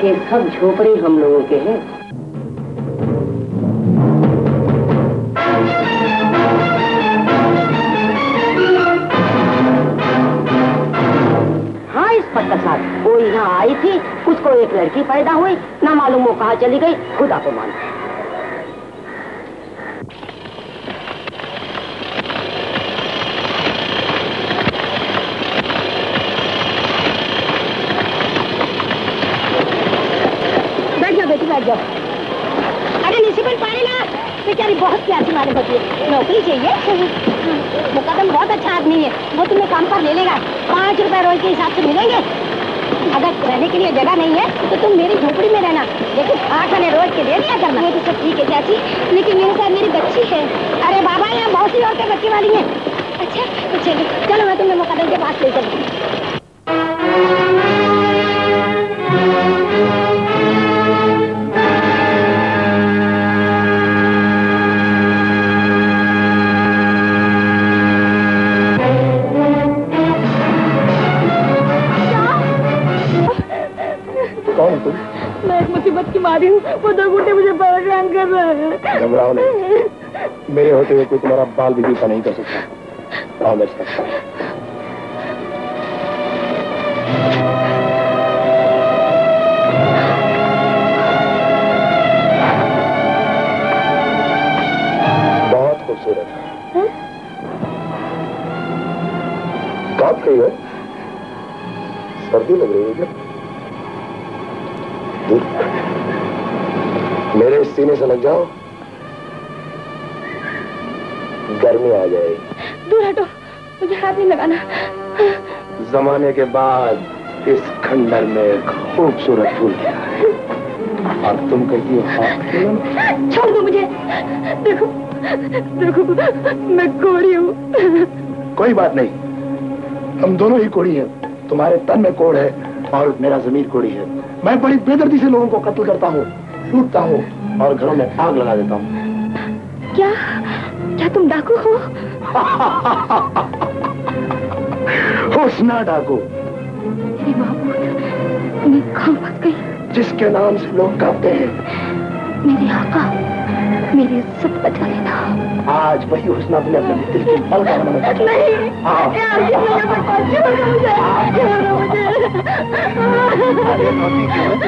के सब झोपड़े हम लोगों के हैं। हाँ, इस पत्ता साहब वो यहाँ आई थी, उसको एक लड़की पैदा हुई, ना मालूम वो कहाँ चली गई, खुदा को मान। मुकदम बहुत अच्छा आदमी है, वो तुम्हें काम पर ले लेगा, पाँच रुपए रोज के हिसाब से मिलेंगे। अगर रहने के लिए जगह नहीं है तो तुम मेरी झोपड़ी में रहना, लेकिन आठ आने रोज के दे दिया करना। वो तो सब ठीक है चाची, लेकिन मेरे साथ मेरी बच्ची है। अरे बाबा, यहाँ बहुत सी औरतें बच्ची वाली हैं। अच्छा तो चलो, चलो मैं तुम्हें मुकदम के पास ले चलूँ। वो दो घंटे मुझे परेशान कर रहा है। घबराओ नहीं, मेरे होते हुए कोई तुम्हारा बाल भी पीछा नहीं कर सकता। आओ मेरे साथ। बहुत खूबसूरत है। कांप रही हो, सर्दी लग रही है क्या? मेरे सीने से लग जाओ, गर्मी आ जाएगी। दूर हटो, मुझे हाथ नहीं लगाना। जमाने के बाद इस खंडर में खूबसूरत फूल खिला है और तुम कहती हो हाथ। छोड़ दो मुझे, देखो देखो मैं कोड़ी हूँ। कोई बात नहीं, हम दोनों ही कोड़ी हैं। तुम्हारे तन में कोड़ है और मेरा जमीर कोड़ी है। मैं बड़ी बेदर्दी से लोगों को कत्ल करता हूँ, लूटता हूँ और घरों में आग लगा देता हूँ। क्या क्या तुम डाकू हो? होश ना डाकू, मेरे बाबू मैं खौफ गई। जिसके नाम से लोग कांपते हैं, मेरे आका मेरी इज्जत बचा लेना। आज वही हुस्ना अपने अपने दिल की पलका में बचा ले। चले ला इल्ला बिल्ला।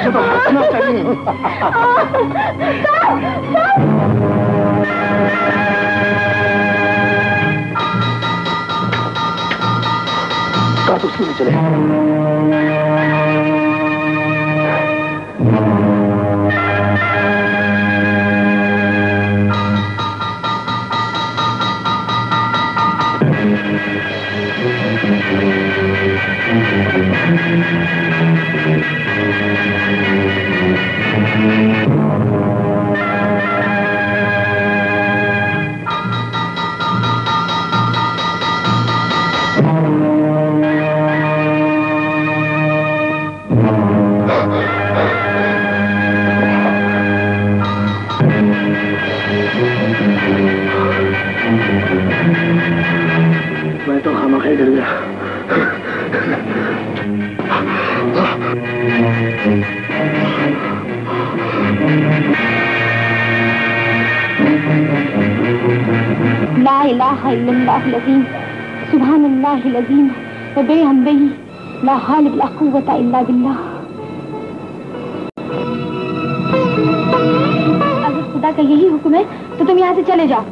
अगर खुदा का यही हुक्म है तो तुम यहाँ से चले जाओ।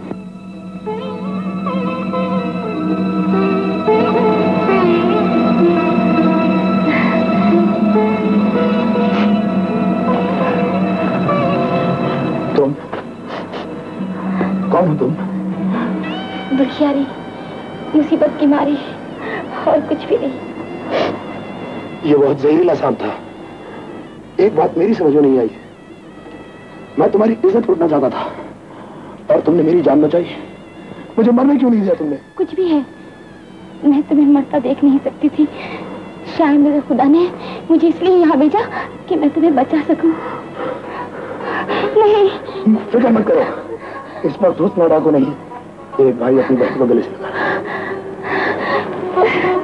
तुम कौन हो? तुम दुखियारी, मुसीबत की मारी और कुछ भी नहीं। ये बहुत जहरीला सांप था। एक बात मेरी समझ में नहीं आई, मैं तुम्हारी इज्जत लूटना चाहता था और तुमने मेरी जान बचाई। मुझे मरने क्यों नहीं दिया तुमने? कुछ भी है, मैं तुम्हें मरता देख नहीं सकती थी। शायद मेरे खुदा ने मुझे इसलिए यहाँ भेजा कि मैं तुम्हें बचा सकूं। नहीं, फिक्र मत करो, इस पर दोस्त न डाको नहीं। एक भाई अपनी बहन को गले से लगा रहा है।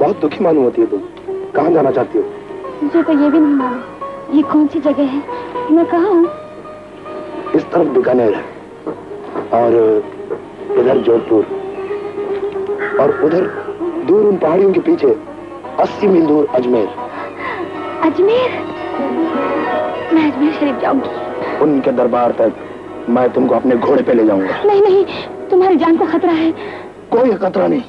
बहुत दुखी मालूम होती है तुम। कहाँ जाना चाहती हो? मुझे तो ये भी नहीं मालूम ये कौन सी जगह है, मैं कहाँ हूँ। इस तरफ बीकानेर है और इधर जोधपुर और उधर दूर उन पहाड़ियों के पीछे अस्सी मील दूर अजमेर। अजमेर? मैं अजमेर शरीफ जाऊंगी। उनके दरबार तक मैं तुमको अपने घोड़े पे ले जाऊंगा। नहीं नहीं, तुम्हारी जान को खतरा है। कोई खतरा नहीं,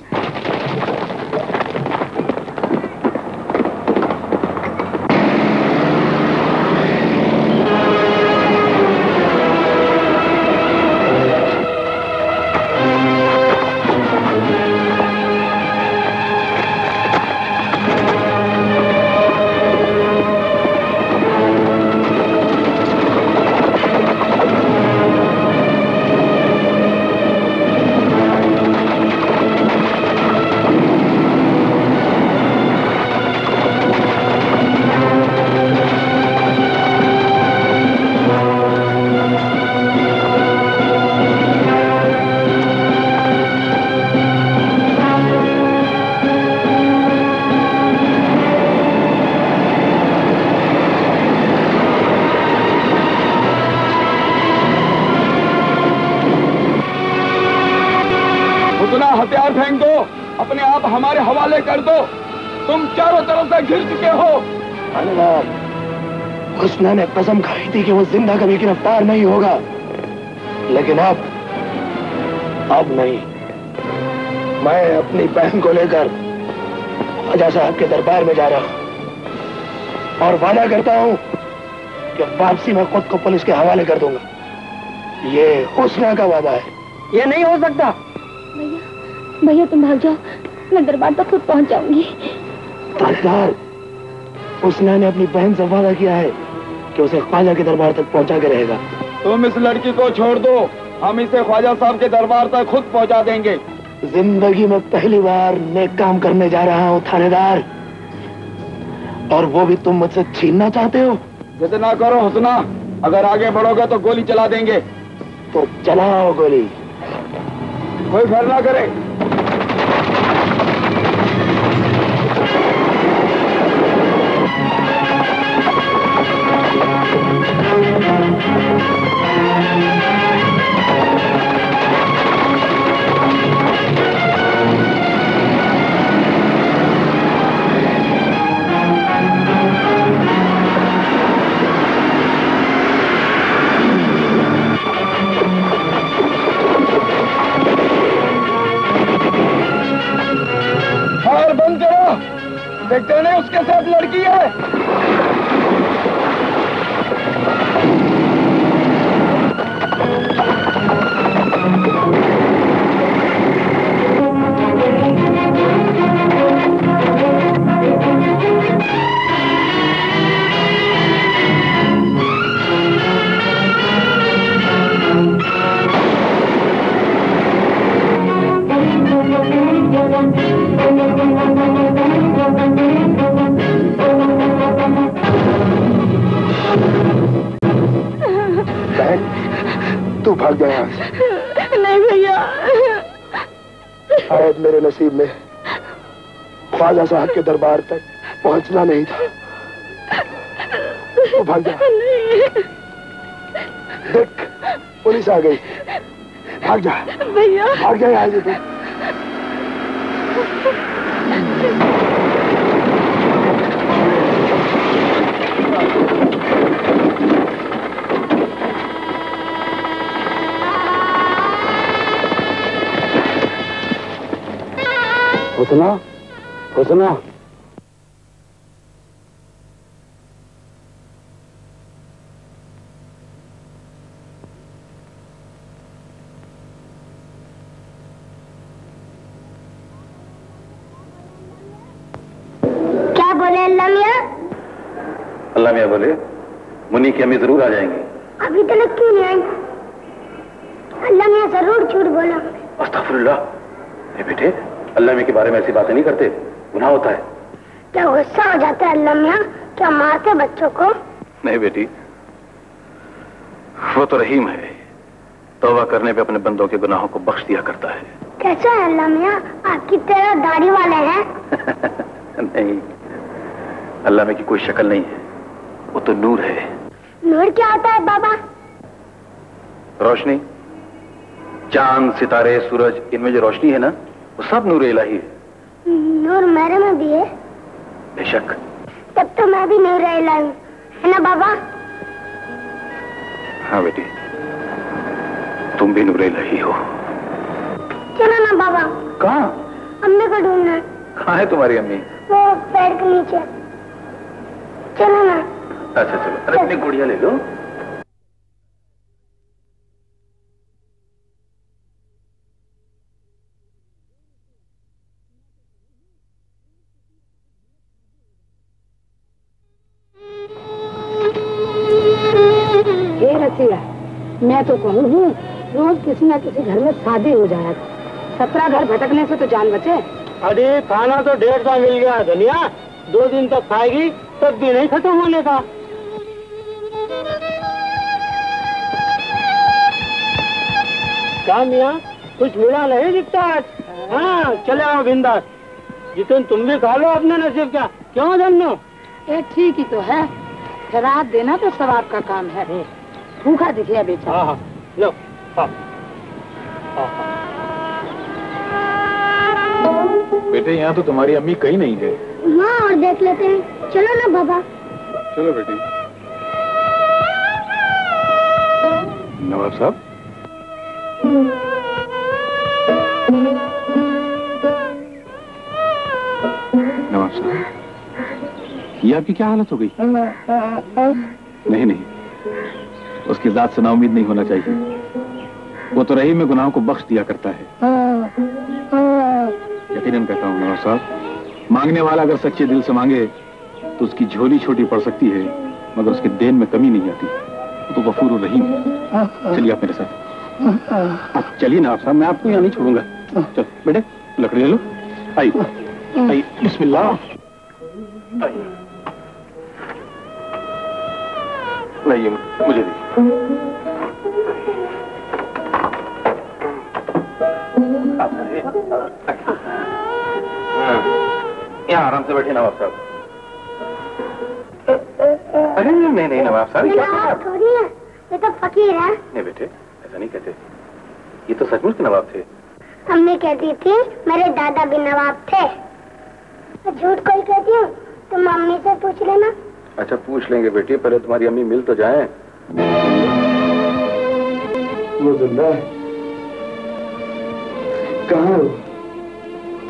मैंने कसम खाई थी कि वो जिंदा कभी गिरफ्तार नहीं होगा, लेकिन अब अब नहीं। मैं अपनी बहन को लेकर ख्वाजा साहब के दरबार में जा रहा हूं और वादा करता हूं कि वापसी में खुद को पुलिस के हवाले कर दूंगा। ये हुस्ना का वादा है, ये नहीं हो सकता। भैया भैया तुम भाग जाओ, मैं दरबार तक खुद पहुंच जाऊंगी। ताजदार, हुस्ना ने अपनी बहन से वादा किया है कि उसे ख्वाजा के दरबार तक पहुंचा के रहेगा। तुम इस लड़की को छोड़ दो, हम इसे ख्वाजा साहब के दरबार तक खुद पहुंचा देंगे। जिंदगी में पहली बार नेक काम करने जा रहा हूँ थानेदार, और वो भी तुम मुझसे छीनना चाहते हो। जितना करो हुस्ना, अगर आगे बढ़ोगे तो गोली चला देंगे। तो चलाओ गोली, कोई फर्क ना करे। देखते नहीं उसके साथ लड़की है। तू भाग जा यहाँ से। नहीं भैया, शायद मेरे नसीब में ख्वाजा साहब के दरबार तक पहुंचना नहीं था। तू भाग जा। देख पुलिस आ गई, भाग जा भैया, भाग जा यहाँ से। हुस्ना, हुस्ना, क्या बोले अल्लाह मियाँ? अल्लाह मियाँ बोले मुन्नी की अम्मी जरूर आ जाएंगी। अभी तक क्यों नहीं आई? अल्लाह मियाँ जरूर झूठ बोला। अस्तगफिरुल्लाह। बेटे अल्लाह मियाँ के बारे में ऐसी बातें नहीं करते, गुनाह होता है। क्या गुस्सा हो जाता है अल्लाह मियाँ? क्या मारते बच्चों को? नहीं बेटी, वो तो रहीम है, तौबा करने पे अपने बंदों के गुनाहों को बख्श दिया करता है। कैसा है अल्लाह मियाँ, आपकी तरह दाढ़ी वाले हैं? नहीं, अल्लाह मियाँ की कोई शक्ल नहीं है, वो तो नूर है। नूर क्या होता है बाबा? रोशनी। चांद, सितारे, सूरज, इनमें जो रोशनी है ना, सब नूर इलाही है। नूर मेरे में भी है? बेशक। तब तो मैं भी नूर इलाही हूँ, है ना बाबा? हाँ बेटी, तुम भी नूर इलाही हो। चलो ना बाबा। कहाँ? अम्मी को ढूंढना है। कहाँ है तुम्हारी अम्मी? वो पेड़ के नीचे। चलो ना। अच्छा चलो। अरे अपनी गुड़िया ले लो। मैं तो कहूँ हूँ, रोज किसी न किसी घर में शादी हो जाए। सत्रह घर भटकने से तो जान बचे। अरे खाना तो डेढ़ सौ मिल गया दुनिया, दो दिन तक खाएगी तब भी नहीं खत्म होने का। क्या मियाँ कुछ मिला नहीं दिखता आज? हाँ चले आओ बिंदास, जितने तुम भी खा लो अपने नसीब का। क्यों धन्नो? ये ठीक ही तो है, खराब देना तो सवाब का काम है। भूखा दिखे बेटा। हाँ हाँ लो। हाँ बेटे, यहाँ तो तुम्हारी अम्मी कहीं नहीं है। हाँ और देख लेते हैं, चलो ना बाबा। चलो बेटी। नवाब साहब, नवाब साहब, ये आपकी क्या हालत हो गई? नहीं नहीं, उसकी जात से नाउमीद नहीं होना चाहिए। वो तो रहीम में गुनाहों को बख्श दिया करता है। यकीनन कहता हूँ नवाब साहब, मांगने वाला अगर सच्चे दिल से मांगे तो उसकी झोली छोटी पड़ सकती है, मगर उसके देन में कमी नहीं आती। वो तो गफूर रहीम। चलिए आप मेरे साथ। आप चलिए नवाब साहब, मैं आपको यहाँ नहीं छोड़ूंगा। चलो बेटे, लकड़ी ले लो। आइए आई, बिस्मिल्लाह। नहीं, मुझे दी। यहाँ आराम से बैठे नवाब साहब। अरे नहीं नहीं नवाब साहब, ये तो फकीर है। नहीं बेटे, ऐसा नहीं कहते, ये तो सचमुच के नवाब थे। अम्मी कहती थी मेरे दादा भी नवाब थे। झूठ कोई कहती हूँ, तुम मम्मी से पूछ लेना। अच्छा पूछ लेंगे बेटी, पहले तुम्हारी अम्मी मिल तो जाए। वो जिंदा है? कहाँ हो?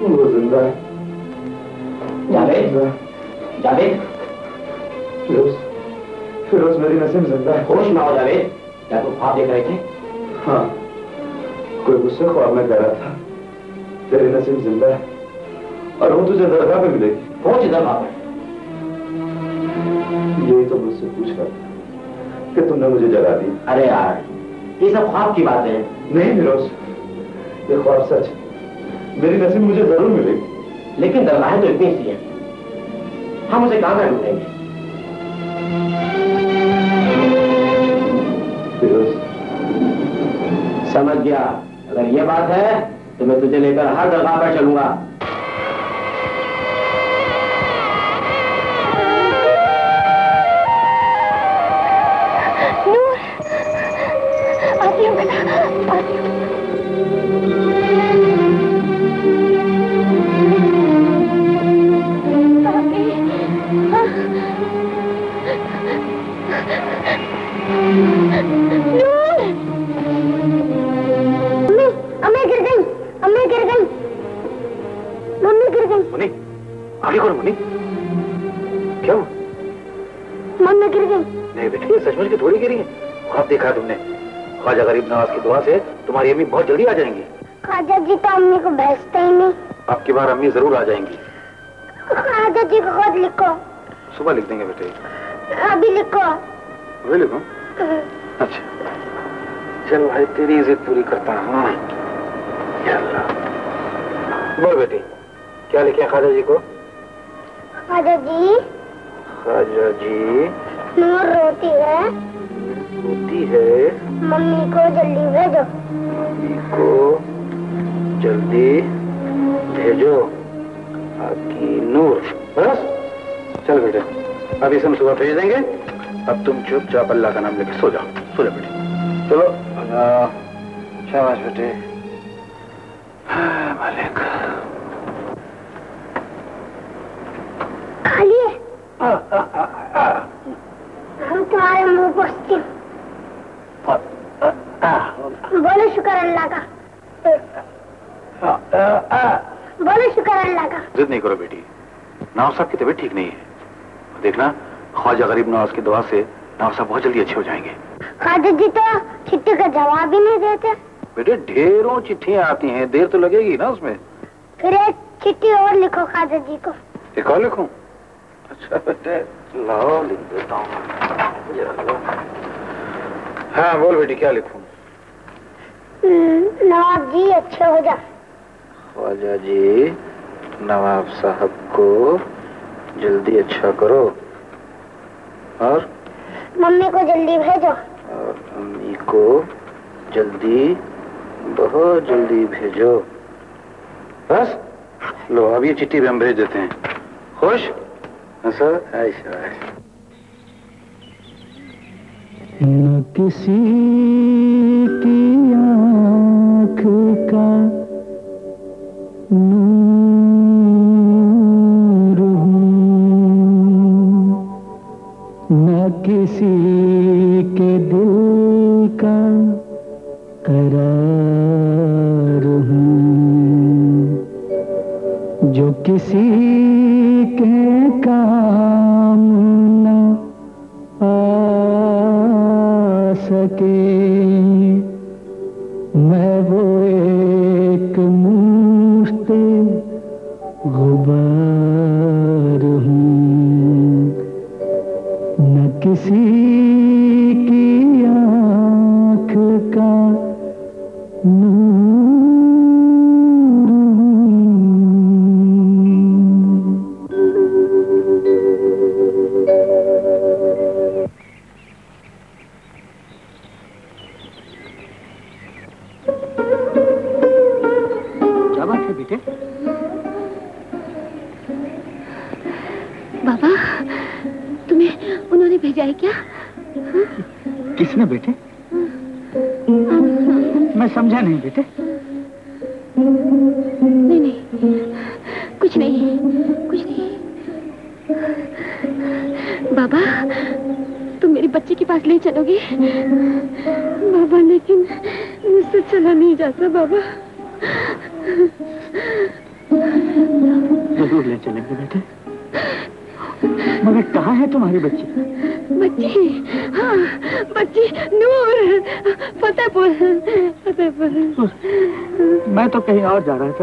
वो जिंदा है। जावेद, जावेद, फिरोज, फिरोज मेरी नसें में जिंदा है। होश ना हो जावेद, क्या तुम ख्वाब देख रहे थे? हाँ, कोई गुस्से ख्वाब में कह रहा था तेरी नसें में जिंदा है और वो तुझे दरगाह पे मिलेगी। पहुंच दरगाह पे। यही तो मुझसे पूछ रहा था कि तुमने मुझे जला दी। अरे यार, ये सब ख्वाब की बातें हैं। नहीं फिरोज, ये ख्वाब सच। मेरी नसीब मुझे जरूर मिलेगी। लेकिन दरगाहें तो इतनी सी हैं, हम उसे कहां ढूंढेंगे? फिरोज समझ गया, अगर ये बात है तो मैं तुझे लेकर हर दरगाह पर चलूंगा। देखा तुमने, ख्वाजा गरीब नवाज की दुआ से तुम्हारी अम्मी बहुत जल्दी आ जाएंगी। ख्वाजा जी तो अम्मी को भेजते ही नहीं। आपकी बार अम्मी जरूर आ जाएंगी। ख्वाजा जी को खुद लिखो। सुबह लिख देंगे बेटे। अभी लिखो। वे लिखो? अच्छा चल भाई, तेरी इज्जत पूरी करता हूँ। बोल बेटी, क्या लिखे ख्वाजा जी को? ख्वाजा जी, ख्वाजा जी, नूर रोती है, होती है, मम्मी को जल्दी भेजो, मम्मी को जल्दी भेजो आपकी नूर। बस चल बेटे, अभी हम सुबह भेज देंगे। अब तुम चुपचाप अल्लाह का नाम लेके सो जाओ। सो जाओ बेटे, चलो। शाबाश बेटे। मालिक आलिए, हम तुम्हारे मुँह पोछते। बोलो शुक्र अल्लाह का, बोलो शुक्र अल्लाह का। जिद नहीं करो बेटी, नवाब साहब की तबीयत ठीक नहीं है। देखना, ख्वाजा गरीब नवाज की दुआ से नवाब साहब बहुत जल्दी अच्छे हो जाएंगे। ख्वाजा जी तो चिट्ठी का जवाब ही नहीं देते। बेटे ढेरों चिट्ठियाँ आती हैं, देर तो लगेगी ना उसमें। फिर एक चिट्ठी और लिखो ख्वाजा जी को। एक और लिखूं? अच्छा बेटे लाओ, लिख देता हूँ। हाँ बोल बेटी, क्या लिखूं? नवाब जी अच्छे हो जा। ख्वाजा जी, नवाब साहब को जल्दी अच्छा करो और मम्मी को जल्दी भेजो, और मम्मी को जल्दी, बहुत जल्दी भेजो। बस लो, अब ये चिट्ठी भी हम भेज देते हैं। खुश सर? ऐसा है। न किसी की आँख का नूर हूँ, न किसी के दिल का करार हूँ, जो किसी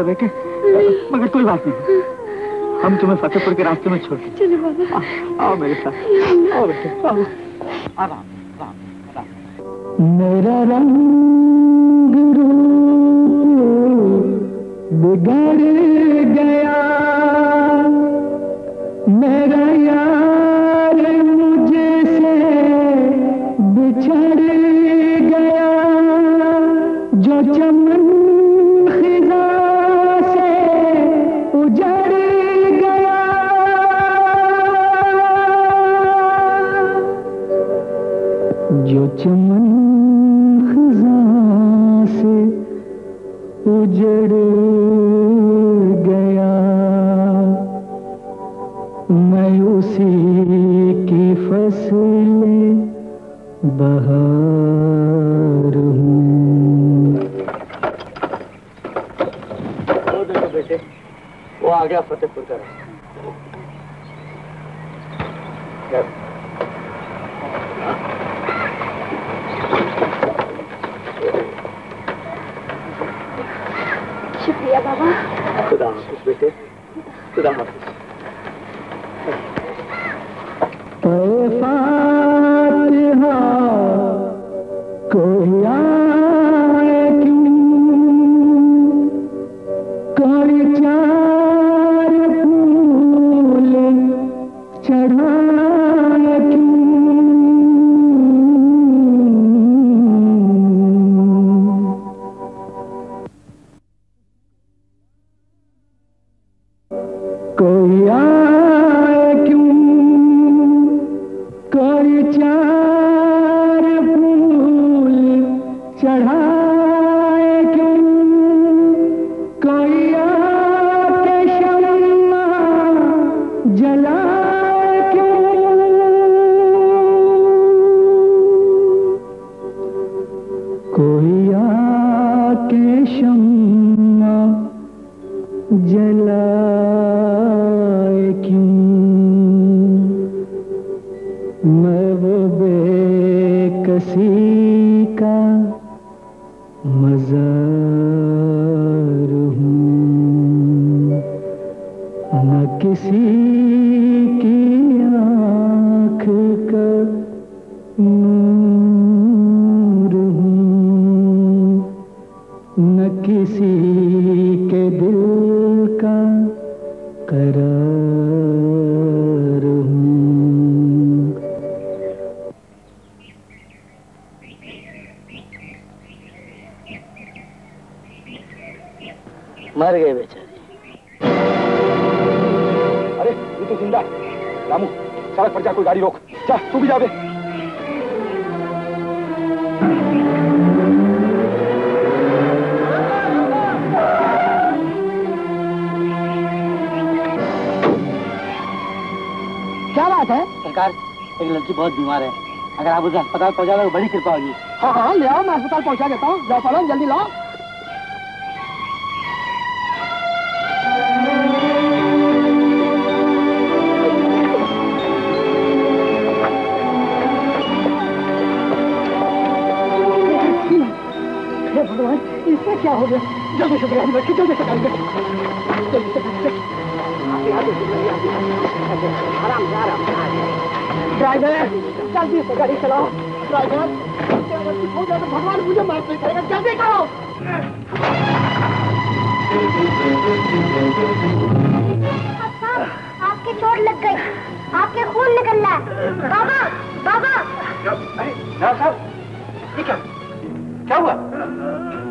बेटे, मगर कोई बात नहीं, हम तुम्हें फतेहपुर के रास्ते में छोड़ देंगे। चलो बाबा, आओ मेरे साथ, आओ बेटे, आओ, आराम, आराम, आराम। मेरा रंग रूप बिगड़ गया, मेरा यार मुझे से बिछड़ गया, जो चमन जो चमन खजा से उजड़ गया, मैं उसी की फसल बहार हूँ। वो देखो बेटे, वो आ गया फतेहपुर का रास्ता। शुक्रिया बाबा। खुदा हाफिज़ बेटे, खुदा हाफिज़। कोई आए कोई चार फूल चढ़ा अस्पताल पहुंचा दो, बड़ी कृपा होगी। हाँ हाँ ले आओ, मैं अस्पताल पहुंचा देता हूँ, जाओ फौरन जल्दी लाओ। हो गया। जल्दी शुक्रिया बच्चे, जल्दी से कर ड्राइवर, जल्दी से गाड़ी चलाओ ड्राइवर। भगवान मुझे माफ नहीं करेगा, जल्दी करो। आपकी चोट लग गई, आपके खून निकल रहा है। बाबा, बाबा। अरे नवाज साहब, ये क्या क्या हुआ?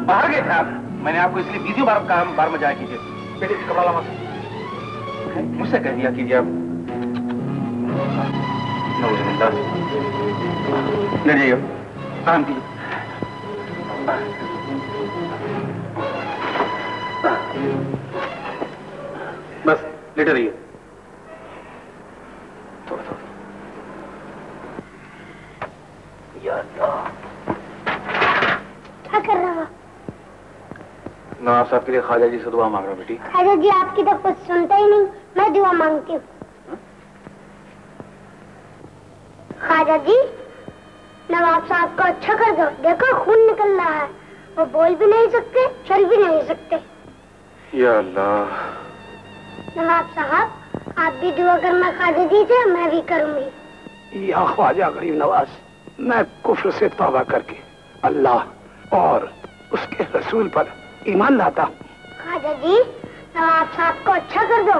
बाहर गए थे आप? मैंने आपको इसलिए बीजी बार कहा बाहर में जाया कीजिए। बेटे घबराला मत, मुझसे कह दिया कीजिए आप। लेट जाइए, आराम कीजिए, बस लेटे रहिए। क्या कर रहा हो? नवाब साहब के लिए ख्वाजा जी से दुआ मांग रहा हूँ बेटी। ख्वाजा जी आपकी तो कुछ सुनता ही नहीं, मैं दुआ मांगती हूँ। ख्वाजा जी नवाब साहब को अच्छा कर दो, देखो खून निकल रहा है, वो बोल भी नहीं सकते, चल भी नहीं सकते। या अल्लाह। नवाब साहब आप भी दुआ करना ख्वाजा जी से, मैं भी करूँगी। या ख्वाजा गरीब नवाज, मैं कुफ्र से तौबा करके अल्लाह और उसके रसूल पर ईमान लाता हूँ। ख्वाजा जी नवाब साहब को अच्छा कर दो,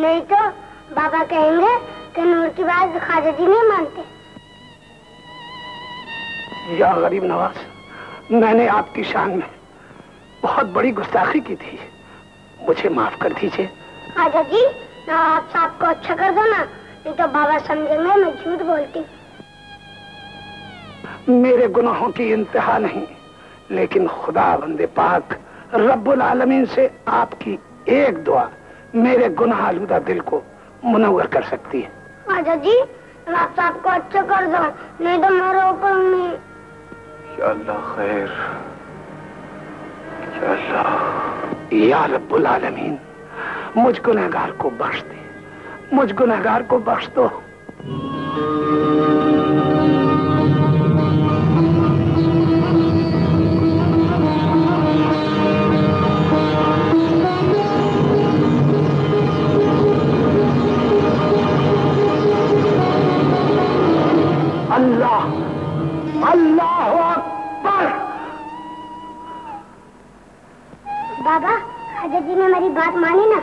नहीं तो बाबा कहेंगे कि नूर की बात ख्वाजा जी नहीं मानते। या गरीब नवाज, मैंने आपकी शान में बहुत बड़ी गुस्ताखी की थी, मुझे माफ कर दीजिए। ख्वाजा जी नवाब साहब को अच्छा कर दो ना, नहीं तो बाबा समझेंगे मैं झूठ बोलती। मेरे गुनाहों की इंतहा नहीं, लेकिन खुदा बंदे पाक रब्बुल आलमीन से आपकी एक दुआ मेरे गुनाह आलूदा दिल को मुनव्वर कर सकती है। ख्वाजा जी आप सबको अच्छा कर दो, नहीं तो मेरे ऊपर में। या अल्लाह खैर, या अल्लाह, या रब्बुल आलमीन मुझ गुनहगार को बख्श दे, मुझ गुनहगार को बख्श दो। अल्लाह, अल्लाह अकबर। बाबा ख्वाजा जी ने मेरी बात मानी ना?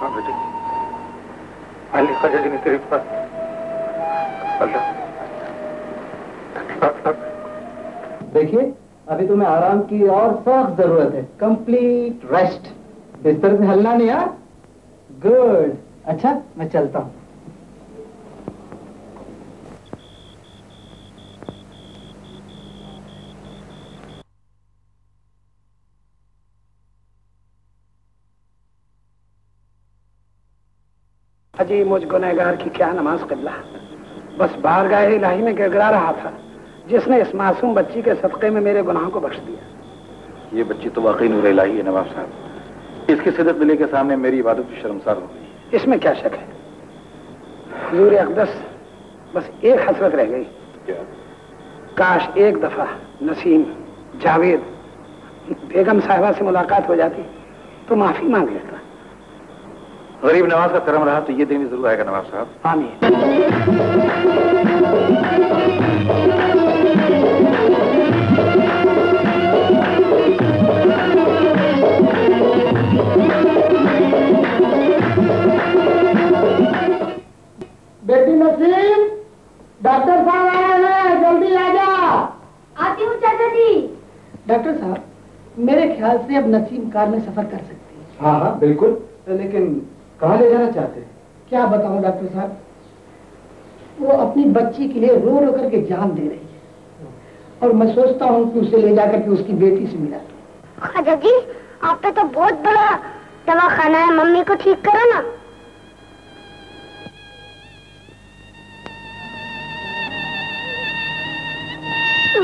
हाँ बेटे, ख्वाजा जी ने तेरी बात। अल्लाह देखिए, अभी तुम्हें आराम की और सख्त जरूरत है, कंप्लीट रेस्ट। बिस्तर से हिलना नहीं यार। गुड, अच्छा मैं चलता हूँ। अजी मुझ गुनहगार की क्या नमाज क़िबला, बस बारगाह इलाही में गिड़गिड़ा रहा था जिसने इस मासूम बच्ची के सदक़े में मेरे गुनाहों को बख्श दिया। ये बच्ची तो वाकई नूर इलाही है नवाब साहब, इसकी सिदक़ दिली के सामने मेरी इबादत भी शर्मसार हो गई। इसमें क्या शक है हुज़ूर अक़दस, बस एक हसरत रह गई। क्या? काश एक दफ़ा नसीम, जावेद, बेगम साहिबा से मुलाकात हो जाती तो माफ़ी मांग लेता। गरीब नवाज का करम रहा तो ये दिन भी जरूर आएगा नवाब साहब। बेटी नसीम, डॉक्टर साहब आए हैं, जल्दी आ जा। आती हूँ चाचा जी। डॉक्टर साहब मेरे ख्याल से अब नसीम कार में सफर कर सकती है। हाँ हाँ बिल्कुल, लेकिन कहाँ ले जाना चाहते हैं? क्या बताऊं डॉक्टर साहब, वो अपनी बच्ची के लिए रो रो करके जान दे रही है और मैं सोचता हूँ कि उसे ले जाकर के उसकी बेटी से मिला। ख्वाजा जी आप पे तो बहुत बड़ा दवाखाना है, मम्मी को ठीक करो ना।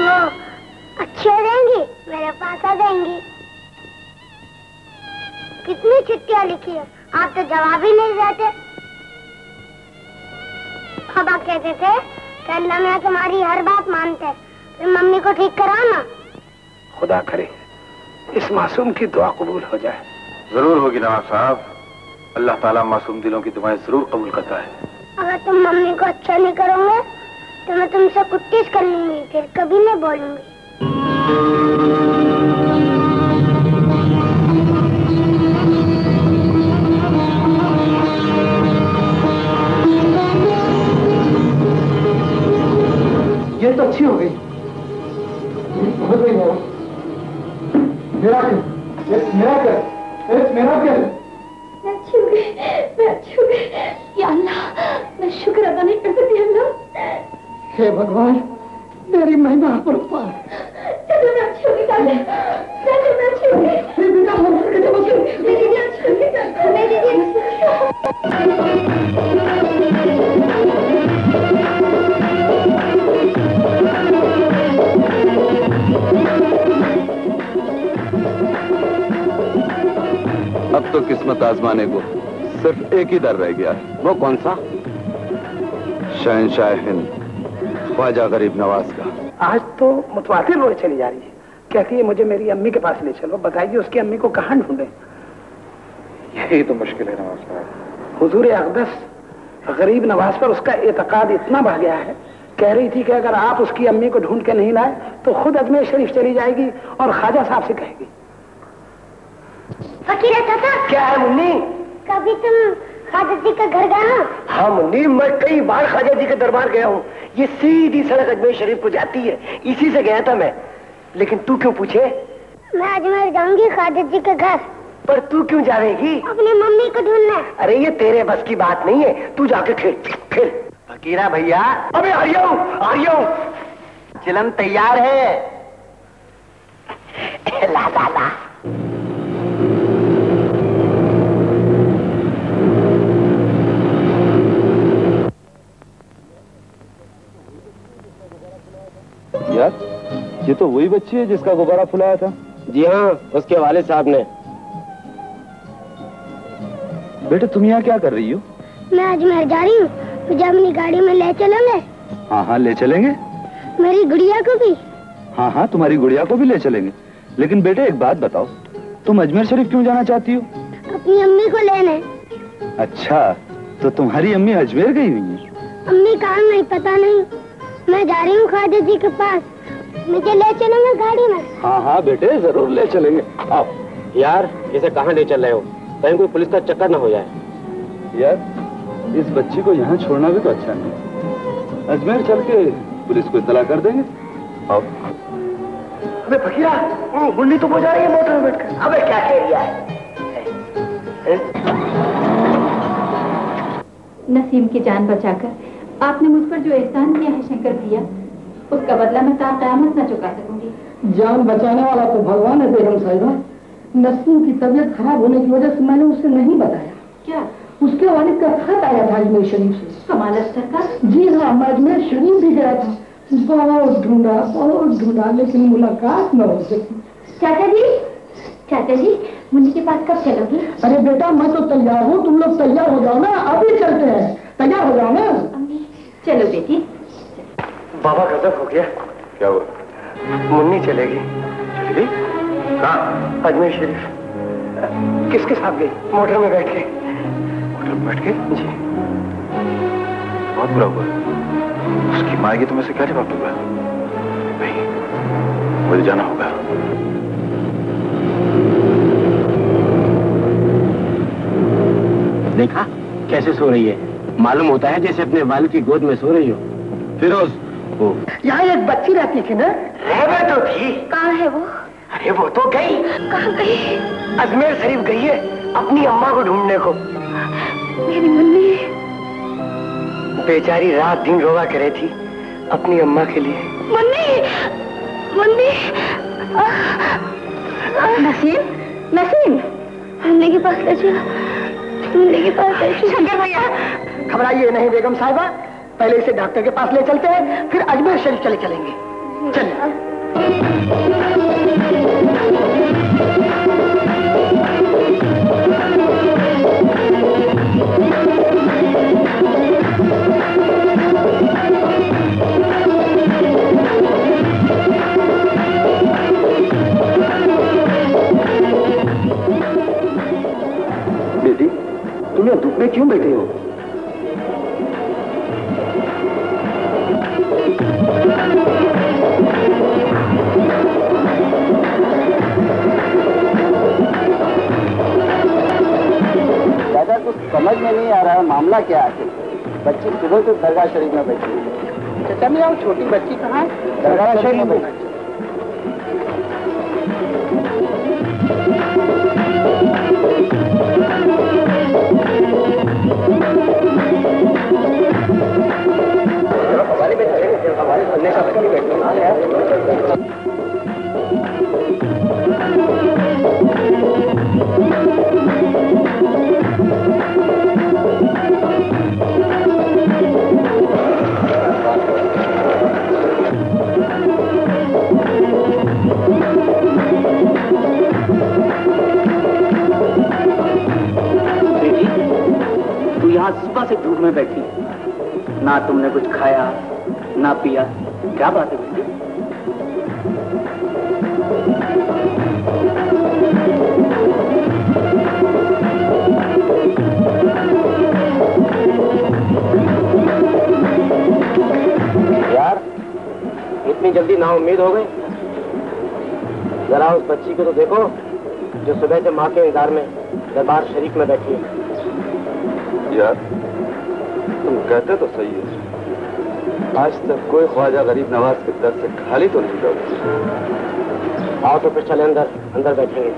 वो अच्छी हो जाएंगी, मेरे पास आ जाएंगी। कितनी चिट्ठियाँ लिखी है, आप तो जवाब ही नहीं देते। बाबा कहते थे कि अल्लाह मियां तुम्हारी हर बात मानते हैं, फिर मम्मी को ठीक कराना। खुदा करे इस मासूम की दुआ कबूल हो जाए। जरूर होगी नवाब साहब, अल्लाह ताला मासूम दिलों की दुआएं जरूर कबूल करता है। अगर तुम मम्मी को अच्छा नहीं करोगे तो मैं तुमसे कुट्टी कर लूंगी, फिर कभी नहीं बोलूंगी। ये तो अच्छी हो गई। मेरा कर, मेरा कर, मेरा कर। या अल्लाह, मैं शुक्र अदा नहीं कर सकती अल्लाह। हे भगवान, मेरी महिमा पर पार। चलो मैं अच्छी होगी ताले, चलो मैं अच्छी होगी। मेरी जान, मेरी जान अच्छी होगी, मेरी जान। अब तो किस्मत आजमाने को सिर्फ एक ही दर रह गया है। वो कौन सा? शहंशाह हिंद ख्वाजा गरीब नवाज का। आज तो मुतवातिर रोज चली जा रही है। कहती है मुझे मेरी अम्मी के पास ले चलो। बताइए उसकी अम्मी को कहाँ ढूंढे? यही तो मुश्किल है नवाज साहब। हुजूर अकदस गरीब नवाज पर उसका एतकाद इतना बढ़ गया है, कह रही थी कि अगर आप उसकी अम्मी को ढूंढ के नहीं लाए तो खुद अजमेर शरीफ चली जाएगी और ख्वाजा साहब से कहेगी। फकीर चाचा, क्या है मुन्नी? कभी तुम ख्वाजा जी का घर गए हो? हाँ मुन्नी, मैं कई बार ख्वाजा जी के दरबार गया हूँ। ये सीधी सड़क अजमेर शरीफ को जाती है, इसी से गया था मैं। लेकिन तू क्यों पूछे? मैं अजमेर जाऊंगी ख्वाजा जी के घर। पर तू क्यों जाएगी? अपनी मम्मी को ढूंढना। अरे ये तेरे बस की बात नहीं है, तू जाके खेल खेल। फकीरा भैया। अबे आ रही हूँ, आ रही हूँ। चिलम तैयार है। ला ला ला। यार, ये तो वही बच्ची है जिसका गुब्बारा फुलाया था। जी हाँ, उसके वाले साहब ने। बेटे तुम यहाँ क्या कर रही हो? मैं अजमेर जा रही हूँ, मुझे अपनी गाड़ी में ले चलोगे? हाँ हाँ ले चलेंगे। मेरी गुड़िया को भी? हाँ हाँ तुम्हारी गुड़िया को भी ले चलेंगे। लेकिन बेटे एक बात बताओ, तुम अजमेर शरीफ क्यों जाना चाहती हो? अपनी अम्मी को लेने। अच्छा, तो तुम्हारी अम्मी अजमेर गयी हुई है? अम्मी कहाँ नहीं पता नहीं। मैं जा रही हूँ ख्वाजा जी के पास, मुझे ले चलेंगे गाड़ी में? हाँ हाँ बेटे जरूर ले चलेंगे। आओ यार, इसे कहाँ ले चल रहे हो? कहीं कोई पुलिस का चक्कर ना हो जाए। यार इस बच्ची को यहाँ छोड़ना भी तो अच्छा नहीं। अजमेर चल के पुलिस को इत्तला कर देंगे। आओ। अबे फकीरा, मुन्नी तो जा रही है मोटर में बैठकर। अबे क्या कह रही है? नसीम की जान बचाकर आपने मुझ पर जो एहसान किया है शंकर भैया, उसका बदला मैं ता क़यामत न चुका सकूंगी। जान बचाने वाला तो भगवान है बेगम साहिबा। नसीम की तबीयत खराब होने की वजह से मैंने उसे नहीं बताया। क्या? उसके वालिद का खत आया था अजमेर शरीफ से। कमाल का। जी हाँ, मैं अजमेर शरीफ भी गया था, बहुत ढूंढा बहुत ढूंढा लेकिन मुलाकात न हो सकी। चाचा जी, चाचा जी मुन्नी के पास कब चलोगे? अरे बेटा मैं तो तैयार हूँ, तुम लोग तैयार हो जाओ ना, अभी चलते हैं। तैयार हो जाओ ना। चलो बेटी। बाबा गजब हो गया। क्या हुआ? मुन्नी चलेगी। चलेगी कहाँ? अजमेर शरीफ। किसके साथ गई? मोटर में बैठ के। मोटर में बैठ के? जी। बहुत बुरा हुआ। उसकी माँ आएगी तो मैं से क्या जवाब दूंगा? नहीं, मुझे जाना होगा। देखा कैसे सो रही है? मालूम होता है जैसे अपने वाल की गोद में सो रही हो। फिरोज, वो यहाँ एक बच्ची रहती थी ना? रहती तो थी। कहाँ है वो? अरे वो तो गई। कहाँ गई? अजमेर शरीफ गई है अपनी अम्मा को ढूंढने को। मेरी मुन्नी बेचारी रात दिन रोवा करे थी अपनी अम्मा के लिए। मुन्नी, मुन्नी। नसीम, नसीम मुन्नी के पास ले चलो, मुन्नी के पास ले चलो। शंकर भैया घबराइए नहीं बेगम साहिबा, पहले इसे डॉक्टर के पास ले चलते हैं, फिर अजमेर शरीफ चले चलेंगे। चलिए। बैठे हो? दादा कुछ समझ में नहीं आ रहा है, मामला क्या है? बच्ची सुबह से दरगाह शरीफ में बैठी है। चाचा नहीं आओ, छोटी बच्ची कहाँ है? दरगाह शरीफ में बैठी। हमारे बैठे हमारे बनने का बच्ची बैठना है। सुबह से धूप में बैठी, ना तुमने कुछ खाया ना पिया, क्या बात है बेटी? यार इतनी जल्दी ना उम्मीद हो गई। जरा उस बच्ची को तो देखो जो सुबह से माँ के इंतजार में दरबार शरीफ में बैठी है। यार तुम कहते तो सही है, आज तक कोई ख्वाजा गरीब नवाज के दर से खाली तो नहीं लौटा। आओ तो फिर चले अंदर, अंदर बैठेंगे।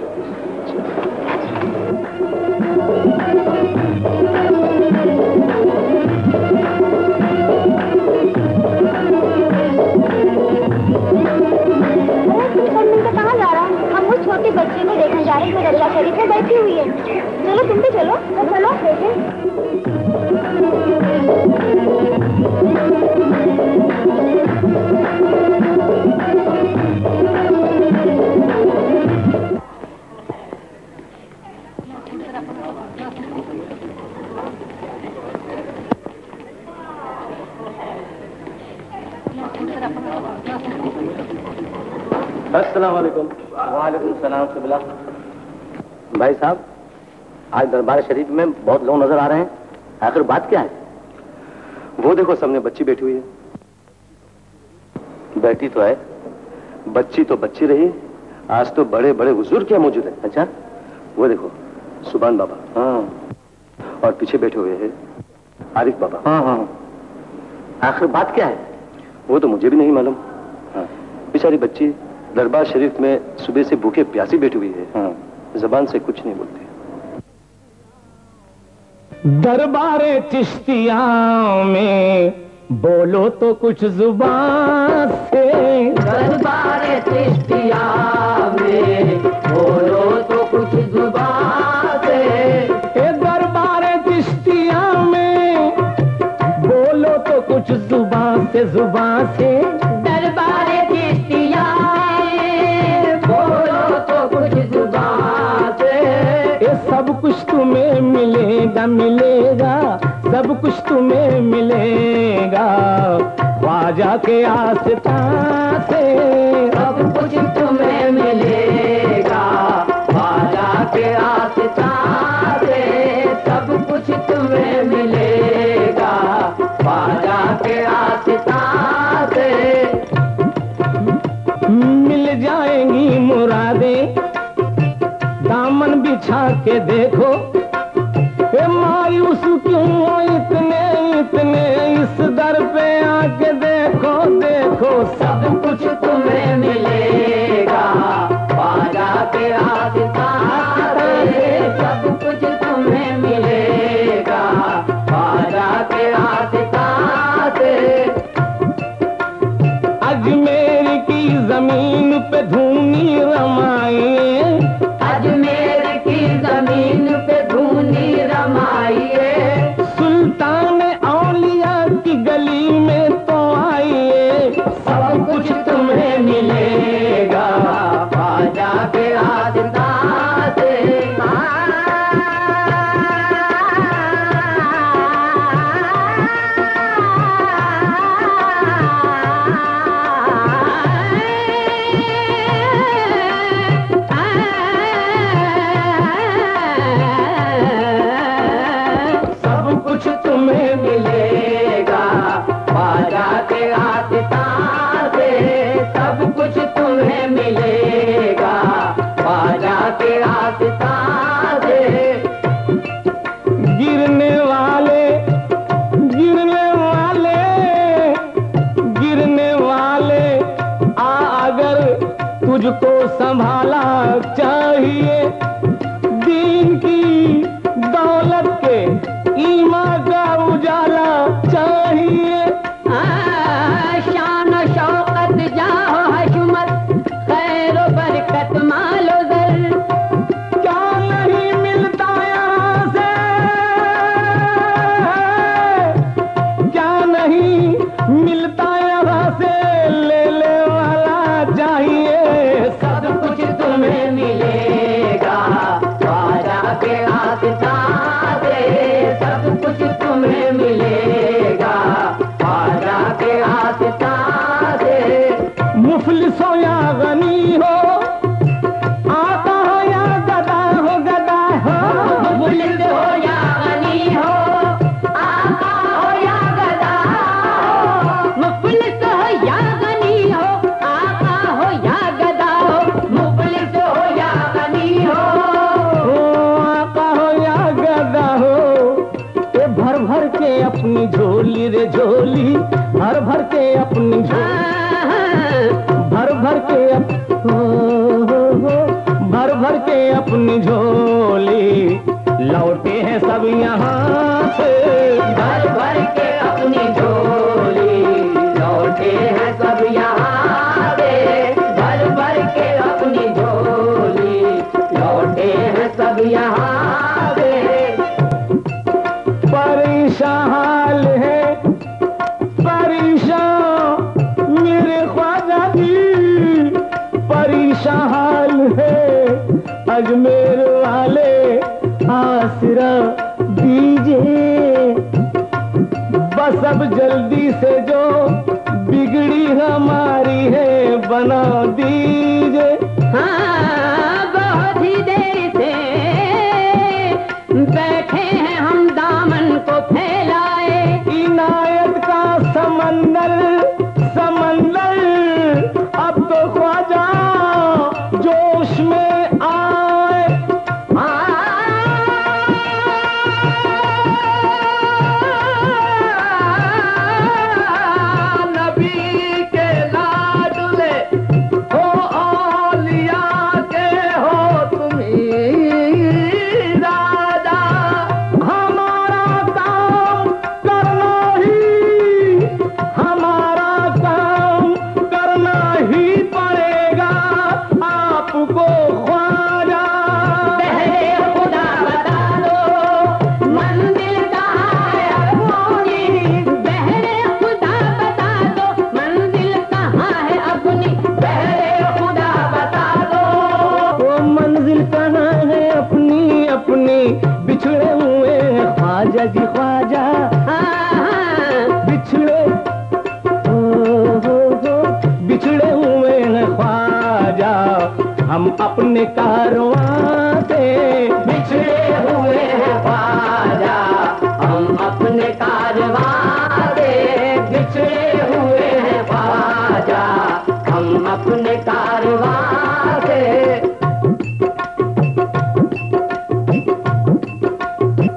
कहाँ जा रहा है? हम उस छोटी बच्ची को देखने जा रहे हैं, दरगाह शरीफ में बैठी हुई है। चलो तुम भी चलो। चलो देखें अस्सलामुअलैकुम। वालेकुम सलाम सुब्ला। भाई साहब आज दरबार शरीफ में बहुत लोग नजर आ रहे हैं, आखिर बात क्या है? वो देखो सामने बच्ची बैठी हुई है। बैठी तो है, बच्ची तो बच्ची रही। आज तो बड़े बड़े हुजूर क्या मौजूद है। अच्छा वो देखो सुभान बाबा, हाँ, और पीछे बैठे हुए हैं आरिफ बाबा। हाँ हाँ, आखिर बात क्या है? वो तो मुझे भी नहीं मालूम। हाँ। बेचारी बच्ची दरबार शरीफ में सुबह से भूखे प्यासी बैठी हुई है। हाँ। जबान से कुछ नहीं बोलती। दरबारे चिश्तिया में बोलो तो कुछ जुबान से, दरबारे चिश्तिया में बोलो तो कुछ जुबान से, ए दरबारे चिश्तिया में बोलो तो कुछ जुबान से, जुबान से, दरबारे चिश्तिया बोलो तो कुछ जुबान से। ये सब कुछ तुम्हें मिलेगा मिलेगा, सब कुछ तुम्हें मिलेगा ख्वाजा के आस्तां से, सब कुछ तुम्हें मिलेगा ख्वाजा के आस्तां से, सब कुछ तुम्हें मिलेगा ख्वाजा के आस्तां से। मिल जाएंगी मुरादें दामन बिछा के देखो, मायूस क्यों हो इतने इतने, इस दर पे आके देखो देखो, सब कुछ तुम्हें मिलेगा ख्वाजा के आस्तां से, सब कुछ तुम्हें मिलेगा ख्वाजा के आस्तां से। अजमेर की जमीन पे धूनी रमाए, अजमेर की जमीन पे धूनी संभाला चाहिए। दीन की दौलत के ईमान का उजाला चाहिए। शान शौकत जाओ हशमत खैर बरकत मालो जर। क्या नहीं मिलता यहाँ से, क्या नहीं मिलता यहाँ से, लेने वाला चाहिए। सब कुछ तुम्हें मिलेगा ख्वाजा के रास्ता से, सब कुछ तुम्हें मिलेगा ख्वाजा के रास्ता से। मुफलिस हो या गनी हो, आता हो या गदा हो, गदा हो। मुफलिस हो या गनी हो, आता हो या गदा हो। मुफलिस हो या गनी हो, आता हो या गदा हो। मुफलिस हो या गनी हो, आता हो या गदा हो। ये भर भर के अपनी झोली रे झोली, भर भर के अपनी झोली, भर भर के हो हो हो, भर भर के अपनी झोली। लौटे हैं सब यहाँ से, भर भर के अपनी झोली। लौटे हैं सब यहाँ से, भर भर के अपनी झोली। लौटे हैं सब यहाँ से। परेशान हाल है परेशान मेरे ख्वाजा जी, परेशान हाल है। अजमेर वाले आसरा दीजिए, बस अब जल्दी से जो बिगड़ी हमारी है बना दीजिए। हाँ बहुत ही देर से बैठे हैं हम दामन को फैलाए। इनायत का समंदर समंदर अब तो ख्वाजा जोश में आए। नबी के लाडले हो, औलिया के हो तुम दादा। हमारा काम करना ही, हमारा काम करना ही पड़ेगा आपको ख्वाजा। पहले खुदा बता दो मंजिल कहाँ है अब होगी। पहले खुदा बता दो मंजिल कहाँ है अपनी। पहले खुदा बता दो वो मंजिल कहाँ है अपनी। अपनी बिछड़े हुए हैं ख्वाजा जी ख्वाजा, बिछड़े हो हो हो, बिछड़े हुए हैं ख्वाजा। हम अपने कारवां से बिछड़े हुए हैं ख्वाजा, हम अपने कारवां से बिछड़े हुए हैं ख्वाजा, हम अपने कारवां से।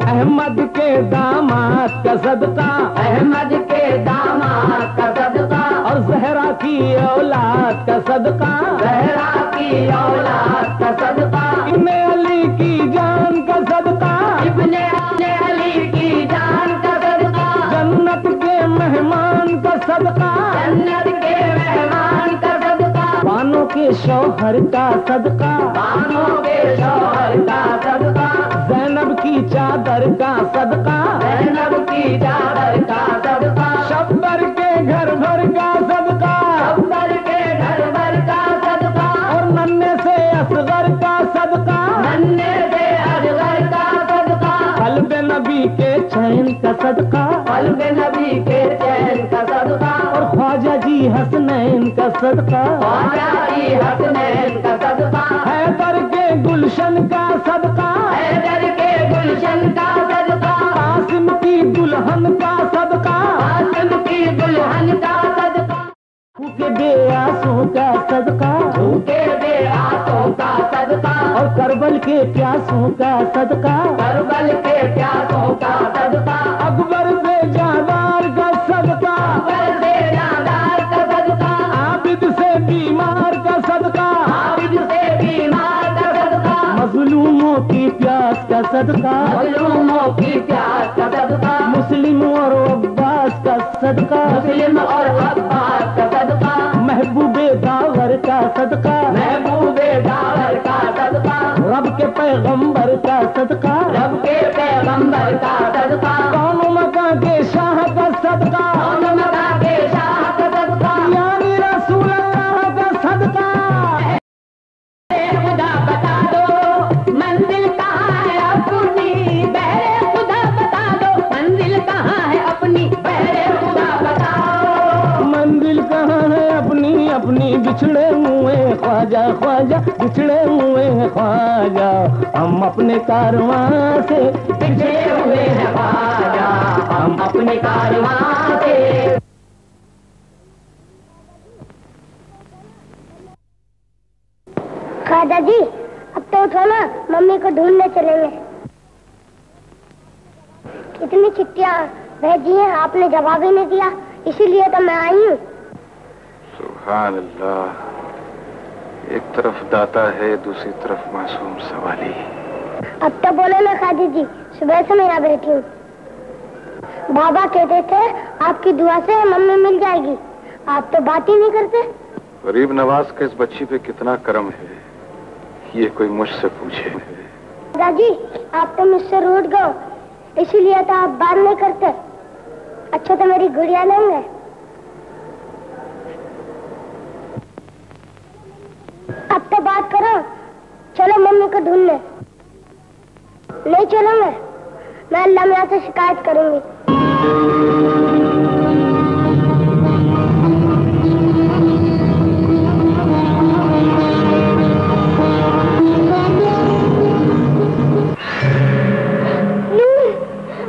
अहमद के दामाद का सदका, अहमद के दामाद का सदका। और जहरा की औलाद का सदका, जहरा की औलाद का सदका। इब्ने अली की जान का सदका, इब्ने अली की जान का सदका। जन्नत के मेहमान का सदका, जन्नत के मेहमान का सदका। बानों के शौहर का सदका, बानों के शौहर का सदका। ज़ैनब की चादर का सदका, ज़ैनब की चादर का सदका। शब्बर के घर भर का सदका, शब्बर के घर भर का सदका। और नन्हे से असगर का सदका, नन्हे से असगर का सदका। क़ल्बे नबी के चैन का सदका, क़ल्बे नबी के चैन का सदका। और ख्वाजा जी हसनैन का सदका, ख्वाजा जी हसनैन का सदका। हैदर के गुलशन का सदका, गुलशन का सदका। आसिम की दुल्हन का सदका, आसिम की दुल्हन का सदका। भूखे बेआसों का सदका, भूखे बेआसों का सदका। और करबल के प्यासों का सदका, करबल के प्यासों का सदका। अकबर से जादार का सदका, अकबर से जादार का सदका। आबिद से बीमार का सदका, आबिद से का सदका, क्या सदका, मुस्लिम और अब्बास का सदका, मुस्लिम और अब्बास का सदका, महबूबे दावर का सदका, महबूबे दावर का सदका, रब के पैगंबर का सदका, रब के पैगंबर का सदका, कौन मका के शाह का सदका, कौन मका के शाह का सदका, यानी रसूल अल्लाह का सदका। अपनी बिछड़े हुए ख्वाजा ख्वाजा बिछड़े हुए हैं ख्वाजा, हम अपने कारवां से बिछड़े हुए हैं ख्वाजा, हम अपने कारवां से। ख्वाजा जी अब तो उठो ना, मम्मी को ढूंढने चलेंगे। कितनी चिट्ठियां भेजी हैं, आपने जवाब ही नहीं दिया, इसीलिए तो मैं आई हूँ। सुभान अल्लाह, एक तरफ दाता है, दूसरी तरफ मासूम सवाली। अब तो बोले ना खादी जी, सुबह से मैं यहाँ बैठी हूँ। बाबा कहते थे आपकी दुआ से मम्मी मिल जाएगी, आप तो बात ही नहीं करते। गरीब नवाज के इस बच्ची पे कितना करम है, ये कोई मुझसे पूछे। दादी आप तो मुझसे रूठ गए, इसीलिए तो आप बात नहीं करते। अच्छा तो मेरी गुड़िया लेंगे। अब तो बात करो, चलो मम्मी को ढूंढने। नहीं चलूंगा मैं, अल्लाह मियां से शिकायत करूंगी।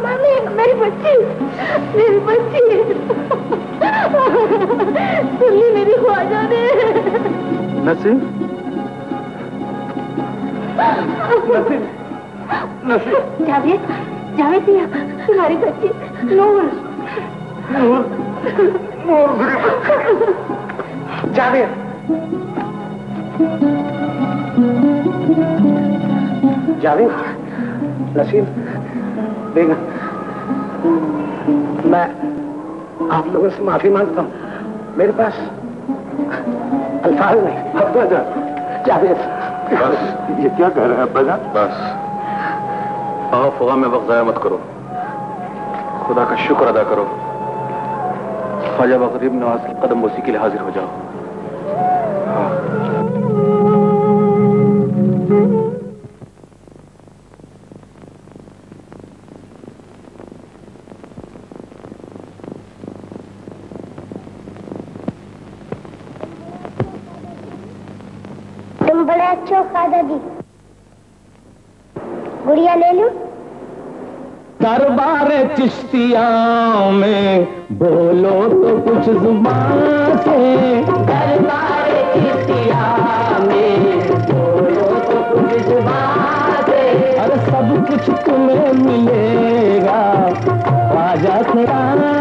मम्मी मेरी बच्ची, मेरी बच्ची सुनी मेरी ख्वाजा ने। नसीम नसीब, नसीब। जावेद, जावेद दिया, तुम्हारी बच्ची नूर, नूर, नूर मेरी बच्ची। जावेद, जावेद, नसीब, देख, मैं आप लोगों से माफी मांगता हूँ, मेरे पास अल्फाज नहीं। अब तो जावेद बस, ये क्या कह रहे हैं अब्बा जान? बस आओ, फुआ में वक्त ज़ाया मत करो, खुदा का शुक्र अदा करो, ख्वाजा गरीब नवाज की कदम बूसी के लिए हाजिर हो जाओ। गुड़िया ले लूं? दरबार चिश्तिया में बोलो तो कुछ जुबान से, दरबार चिश्तिया में बोलो तो कुछ जुबान से, अरे सब कुछ तुम्हें मिलेगा ख्वाजा खुदा